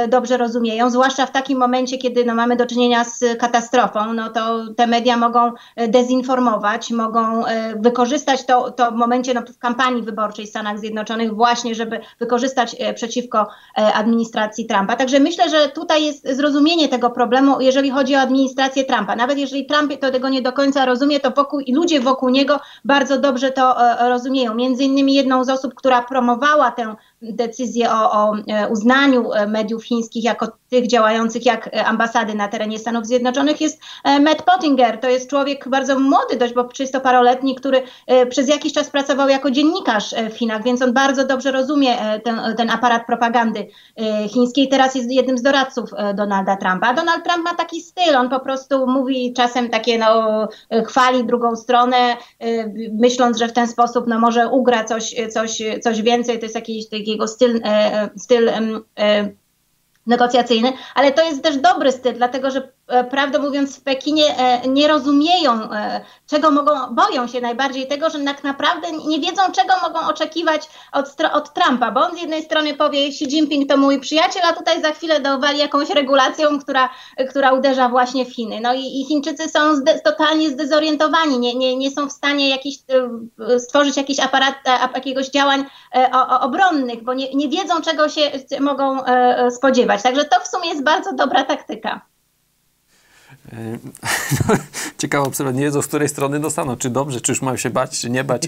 dobrze rozumieją, zwłaszcza w takim momencie, kiedy no, mamy do czynienia z katastrofą, no to te media mogą dezinformować, mogą wykorzystać to w momencie w kampanii wyborczej w Stanach Zjednoczonych właśnie, żeby wykorzystać przeciwko administracji Trumpa. Także myślę, że tutaj jest zrozumienie tego problemu, jeżeli chodzi o administrację Trumpa. Nawet jeżeli Trump to tego nie do końca rozumie, to wokół i ludzie wokół niego bardzo dobrze to rozumieją. Między innymi jedną z osób, która promowała tę decyzję o uznaniu mediów chińskich jako tych działających jak ambasady na terenie Stanów Zjednoczonych jest Matt Pottinger. To jest człowiek bardzo młody dość, bo 30-paroletni, który przez jakiś czas pracował jako dziennikarz w Chinach, więc on bardzo dobrze rozumie ten aparat propagandy chińskiej. Teraz jest jednym z doradców Donalda Trumpa. A Donald Trump ma taki styl, on po prostu mówi czasem takie, no chwali drugą stronę, myśląc, że w ten sposób no, może ugra coś więcej. To jest jakiś jego styl negocjacyjny, ale to jest też dobry styl, dlatego że prawdę mówiąc w Pekinie nie rozumieją, czego mogą, boją się najbardziej tego, że tak naprawdę nie wiedzą, czego mogą oczekiwać od Trumpa, bo on z jednej strony powie, Xi Jinping to mój przyjaciel, a tutaj za chwilę dowali jakąś regulacją, która uderza właśnie w Chiny. No i Chińczycy są totalnie zdezorientowani, nie są w stanie stworzyć jakiś aparat, jakiegoś działań obronnych, bo nie wiedzą, czego się mogą spodziewać. Także to w sumie jest bardzo dobra taktyka. Ciekawa obserwacja, nie wiedzą, z której strony dostaną, czy dobrze, czy już mają się bać, czy nie bać.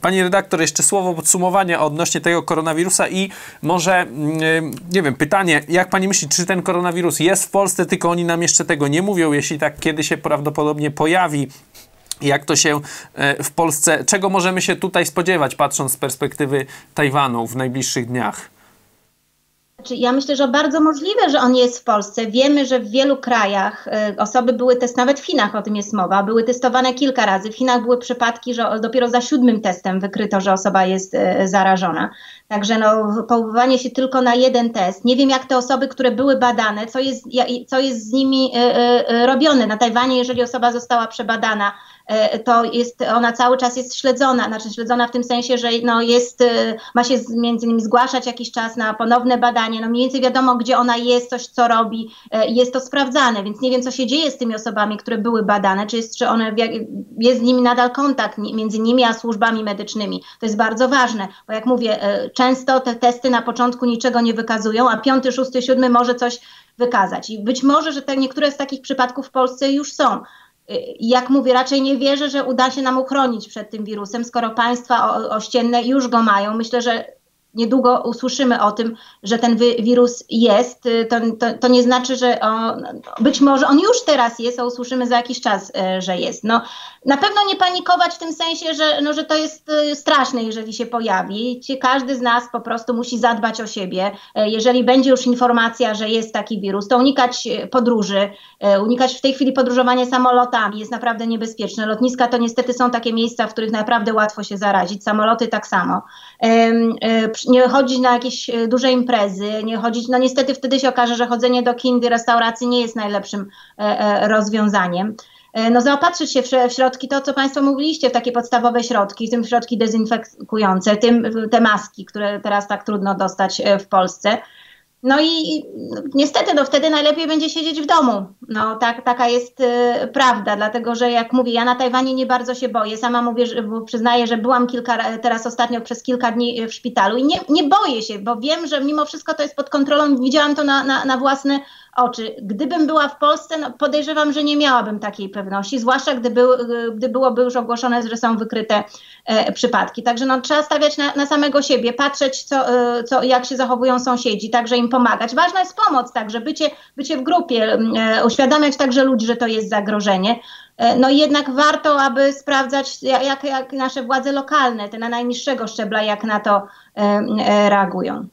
Pani redaktor, jeszcze słowo podsumowania odnośnie tego koronawirusa i może, nie wiem, pytanie, jak pani myśli, czy ten koronawirus jest w Polsce, tylko oni nam jeszcze tego nie mówią, jeśli tak, kiedy się prawdopodobnie pojawi, jak to się w Polsce, czego możemy się tutaj spodziewać, patrząc z perspektywy Tajwanu w najbliższych dniach? Ja myślę, że bardzo możliwe, że on jest w Polsce. Wiemy, że w wielu krajach osoby były testowane, nawet w Chinach o tym jest mowa, były testowane kilka razy. W Chinach były przypadki, że dopiero za 7. testem wykryto, że osoba jest zarażona. Także no, powoływanie się tylko na jeden test. Nie wiem, jak te osoby, które były badane, co jest z nimi robione. Na Tajwanie, jeżeli osoba została przebadana, to jest, ona cały czas jest śledzona, znaczy śledzona w tym sensie, że no jest, ma się między innymi zgłaszać jakiś czas na ponowne badanie, no mniej więcej wiadomo, gdzie ona jest, coś co robi, jest to sprawdzane, więc nie wiem, co się dzieje z tymi osobami, które były badane, czy jest z nimi nadal kontakt między nimi a służbami medycznymi. To jest bardzo ważne, bo jak mówię, często te testy na początku niczego nie wykazują, a 5., 6., 7. może coś wykazać i być może, że niektóre z takich przypadków w Polsce już są. Jak mówię, raczej nie wierzę, że uda się nam uchronić przed tym wirusem, skoro państwa ościenne już go mają. Myślę, że niedługo usłyszymy o tym, że ten wirus jest. To nie znaczy, że być może on już teraz jest, a usłyszymy za jakiś czas, że jest. No, na pewno nie panikować w tym sensie, że to jest straszne, jeżeli się pojawi. Każdy z nas po prostu musi zadbać o siebie. Jeżeli będzie już informacja, że jest taki wirus, to unikać podróży, unikać w tej chwili podróżowania samolotami. Jest naprawdę niebezpieczne. Lotniska to niestety są takie miejsca, w których naprawdę łatwo się zarazić. Samoloty tak samo. Nie chodzić na jakieś duże imprezy, nie chodzić, no niestety wtedy się okaże, że chodzenie do kin, restauracji nie jest najlepszym rozwiązaniem. No zaopatrzyć się w środki, to co państwo mówiliście, w takie podstawowe środki, w tym środki dezynfekujące, te maski, które teraz tak trudno dostać w Polsce. No i niestety, no wtedy najlepiej będzie siedzieć w domu. No taka jest prawda, dlatego że jak mówię, ja na Tajwanie nie bardzo się boję. Sama mówię, bo przyznaję, że byłam teraz ostatnio przez kilka dni w szpitalu i nie boję się, bo wiem, że mimo wszystko to jest pod kontrolą. Widziałam to na własne oczy. Gdybym była w Polsce, no podejrzewam, że nie miałabym takiej pewności, zwłaszcza gdy byłoby już ogłoszone, że są wykryte przypadki. Także no, trzeba stawiać na samego siebie, patrzeć, jak się zachowują sąsiedzi. Także im im pomagać. Ważna jest pomoc, także bycie w grupie, uświadamiać także ludzi, że to jest zagrożenie. No i jednak warto, aby sprawdzać, jak nasze władze lokalne, te na najniższego szczebla, jak na to reagują.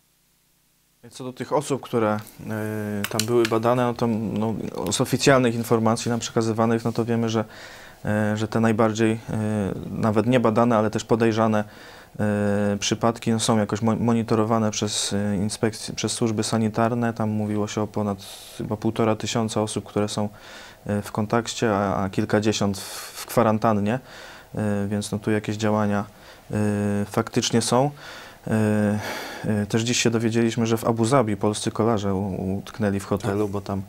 Co do tych osób, które tam były badane, no to z oficjalnych informacji nam przekazywanych, no to wiemy, że te najbardziej nawet nie badane, ale też podejrzane przypadki są jakoś monitorowane przez inspekcję, przez służby sanitarne. Tam mówiło się o ponad chyba 1,5 tysiąca osób, które są w kontakcie, a kilkadziesiąt w kwarantannie, więc no tu jakieś działania faktycznie są. Też dziś się dowiedzieliśmy, że w Abu Zabi polscy kolarze utknęli w hotelu, bo tam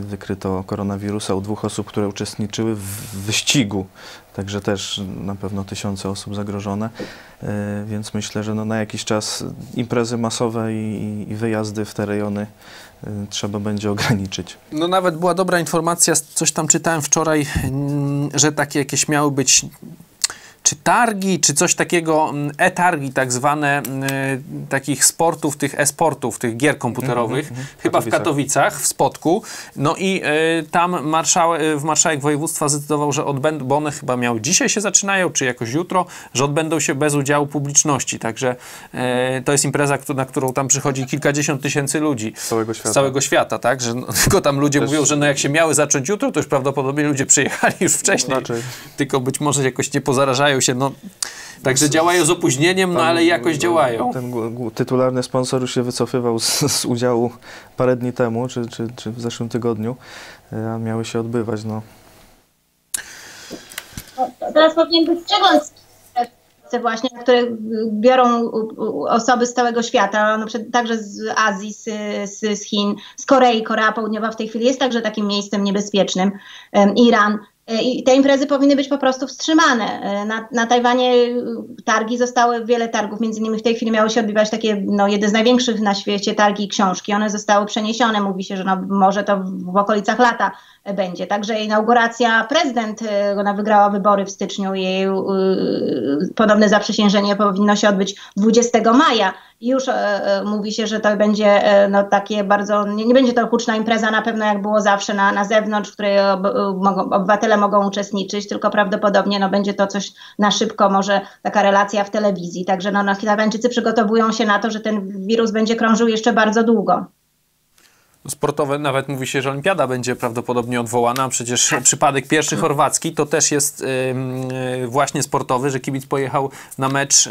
wykryto koronawirusa u 2 osób, które uczestniczyły w wyścigu. Także też na pewno tysiące osób zagrożone. Więc myślę, że no na jakiś czas imprezy masowe i wyjazdy w te rejony trzeba będzie ograniczyć. No nawet była dobra informacja, coś tam czytałem wczoraj, że takie jakieś miały być... czy targi, czy coś takiego, e-targi tak zwane, takich sportów, tych e-sportów, tych gier komputerowych, chyba w Katowicach, w Spodku. No i tam marszałek województwa zdecydował, że odbędą, bo one chyba miały dzisiaj się zaczynają, czy jakoś jutro, że odbędą się bez udziału publiczności. Także to jest impreza, na którą tam przychodzi kilkadziesiąt tysięcy ludzi. Z całego świata, tak? Że, no, tylko tam ludzie też... mówią, że no, jak się miały zacząć jutro, to już prawdopodobnie ludzie przyjechali już wcześniej. Raczej. Tylko być może jakoś nie pozarażają się, no, także działają z opóźnieniem, no ale jakoś działają. Ten tytularny sponsor już się wycofywał z udziału parę dni temu, czy w zeszłym tygodniu, a miały się odbywać, no. To teraz powinien być przegląd właśnie, które biorą osoby z całego świata, no, także z Azji, z Chin, z Korei, Korea Południowa w tej chwili jest także takim miejscem niebezpiecznym, Iran. I te imprezy powinny być po prostu wstrzymane. Na Tajwanie targi zostały, wiele targów, między innymi w tej chwili miały się odbywać takie, no, jeden z największych na świecie targi książki. One zostały przeniesione, mówi się, że no, może to w okolicach lata będzie. Także inauguracja, prezydent, ona wygrała wybory w styczniu, jej podobne zaprzysiężenie powinno się odbyć 20 maja. Już mówi się, że to będzie no, takie bardzo, nie będzie to huczna impreza na pewno, jak było zawsze na zewnątrz, w której obywatele mogą uczestniczyć, tylko prawdopodobnie no, będzie to coś na szybko, może taka relacja w telewizji. Także no, Tajwańczycy przygotowują się na to, że ten wirus będzie krążył jeszcze bardzo długo. Sportowe, nawet mówi się, że olimpiada będzie prawdopodobnie odwołana, przecież przypadek pierwszy chorwacki to też jest właśnie sportowy, że kibic pojechał na mecz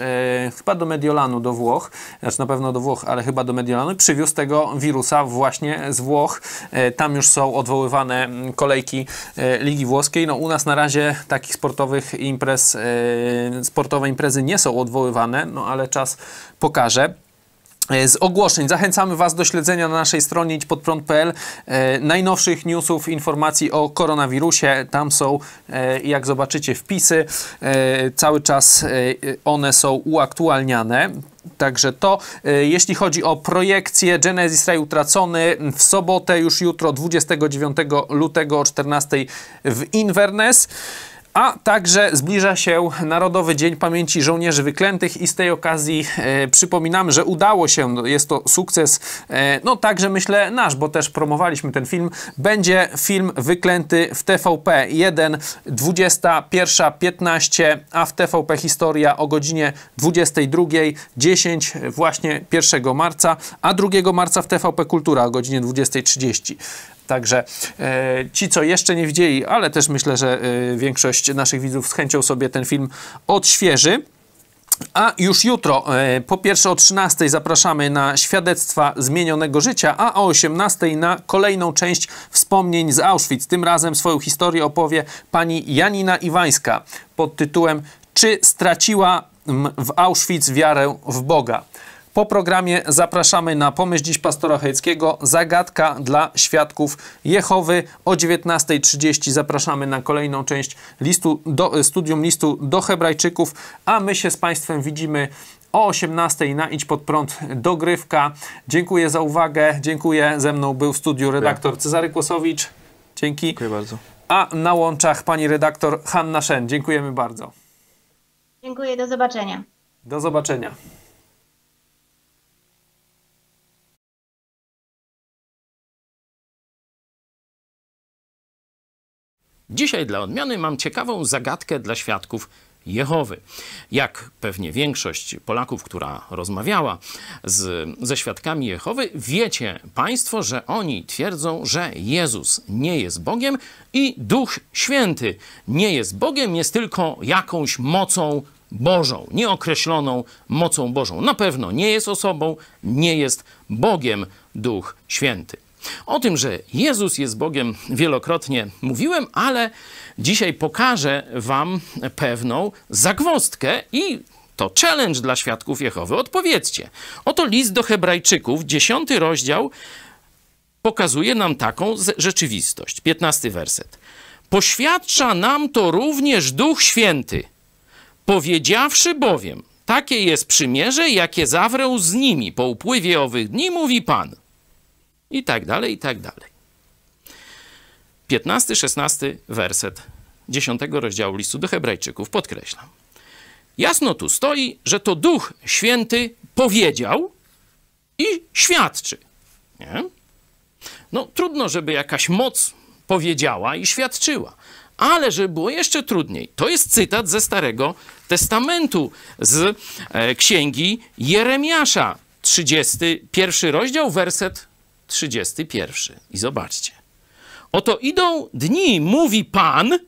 chyba do Mediolanu, do Włoch, znaczy na pewno do Włoch, ale chyba do Mediolanu i przywiózł tego wirusa właśnie z Włoch. Tam już są odwoływane kolejki Ligi Włoskiej. No u nas na razie takich sportowych imprez, sportowe imprezy nie są odwoływane, no ale czas pokaże. Z ogłoszeń zachęcamy Was do śledzenia na naszej stronie idźpodprąd.pl najnowszych newsów, informacji o koronawirusie. Tam są, jak zobaczycie, wpisy. Cały czas one są uaktualniane. Także to, jeśli chodzi o projekcję, Genesis Raj utracony w sobotę, już jutro, 29 lutego o 14 w Inverness. A także zbliża się Narodowy Dzień Pamięci Żołnierzy Wyklętych i z tej okazji przypominamy, że udało się, jest to sukces, no także myślę nasz, bo też promowaliśmy ten film. Będzie film Wyklęty w TVP1, 21:15, a w TVP Historia o godzinie 22:10 właśnie 1 marca, a 2 marca w TVP Kultura o godzinie 20:30. Także ci, co jeszcze nie widzieli, ale też myślę, że większość naszych widzów z chęcią sobie ten film odświeży. A już jutro, po pierwsze o 13:00 zapraszamy na Świadectwa Zmienionego Życia, a o 18:00 na kolejną część Wspomnień z Auschwitz. Tym razem swoją historię opowie pani Janina Iwańska pod tytułem Czy straciła w Auschwitz wiarę w Boga? Po programie zapraszamy na Pomyśl Dziś pastora Hejckiego, zagadka dla świadków Jehowy. O 19:30 zapraszamy na kolejną część studium listu do Hebrajczyków, a my się z Państwem widzimy o 18:00 na Idź Pod Prąd dogrywka. Dziękuję za uwagę, dziękuję. Ze mną był w studiu redaktor Cezary Kłosowicz. Dzięki. Dziękuję bardzo. A na łączach pani redaktor Hanna Shen. Dziękujemy bardzo. Dziękuję, do zobaczenia. Do zobaczenia. Dzisiaj dla odmiany mam ciekawą zagadkę dla świadków Jehowy. Jak pewnie większość Polaków, która rozmawiała ze świadkami Jehowy, wiecie Państwo, że oni twierdzą, że Jezus nie jest Bogiem i Duch Święty nie jest Bogiem, jest tylko jakąś mocą Bożą, nieokreśloną mocą Bożą. Na pewno nie jest osobą, nie jest Bogiem Duch Święty. O tym, że Jezus jest Bogiem, wielokrotnie mówiłem, ale dzisiaj pokażę wam pewną zagwozdkę i to challenge dla świadków Jehowy. Odpowiedzcie. Oto list do Hebrajczyków, 10 rozdział, pokazuje nam taką rzeczywistość. 15 werset. Poświadcza nam to również Duch Święty, powiedziawszy bowiem, takie jest przymierze, jakie zawrę z nimi po upływie owych dni, mówi Pan. I tak dalej, i tak dalej. 15, 16 werset 10 rozdziału listu do Hebrajczyków, podkreślam. Jasno tu stoi, że to Duch Święty powiedział i świadczy. Nie? No trudno, żeby jakaś moc powiedziała i świadczyła. Ale żeby było jeszcze trudniej, to jest cytat ze Starego Testamentu, z Księgi Jeremiasza, 31 rozdział, werset 31. I zobaczcie. Oto idą dni, mówi Pan,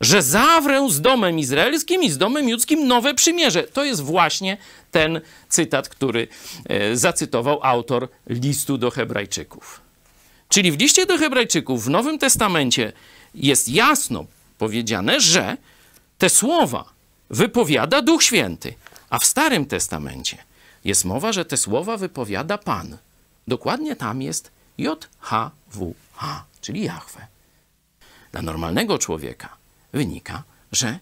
że zawrę z domem izraelskim i z domem judzkim nowe przymierze. To jest właśnie ten cytat, który zacytował autor listu do Hebrajczyków. Czyli w liście do Hebrajczyków w Nowym Testamencie jest jasno powiedziane, że te słowa wypowiada Duch Święty, a w Starym Testamencie jest mowa, że te słowa wypowiada Pan. Dokładnie tam jest JHWH, czyli Jahwe. Dla normalnego człowieka wynika, że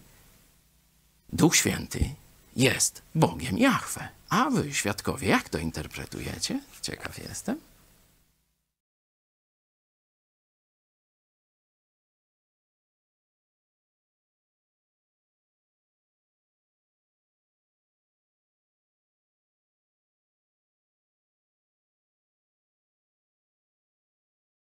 Duch Święty jest Bogiem Jahwe. A wy, świadkowie, jak to interpretujecie? Ciekaw jestem.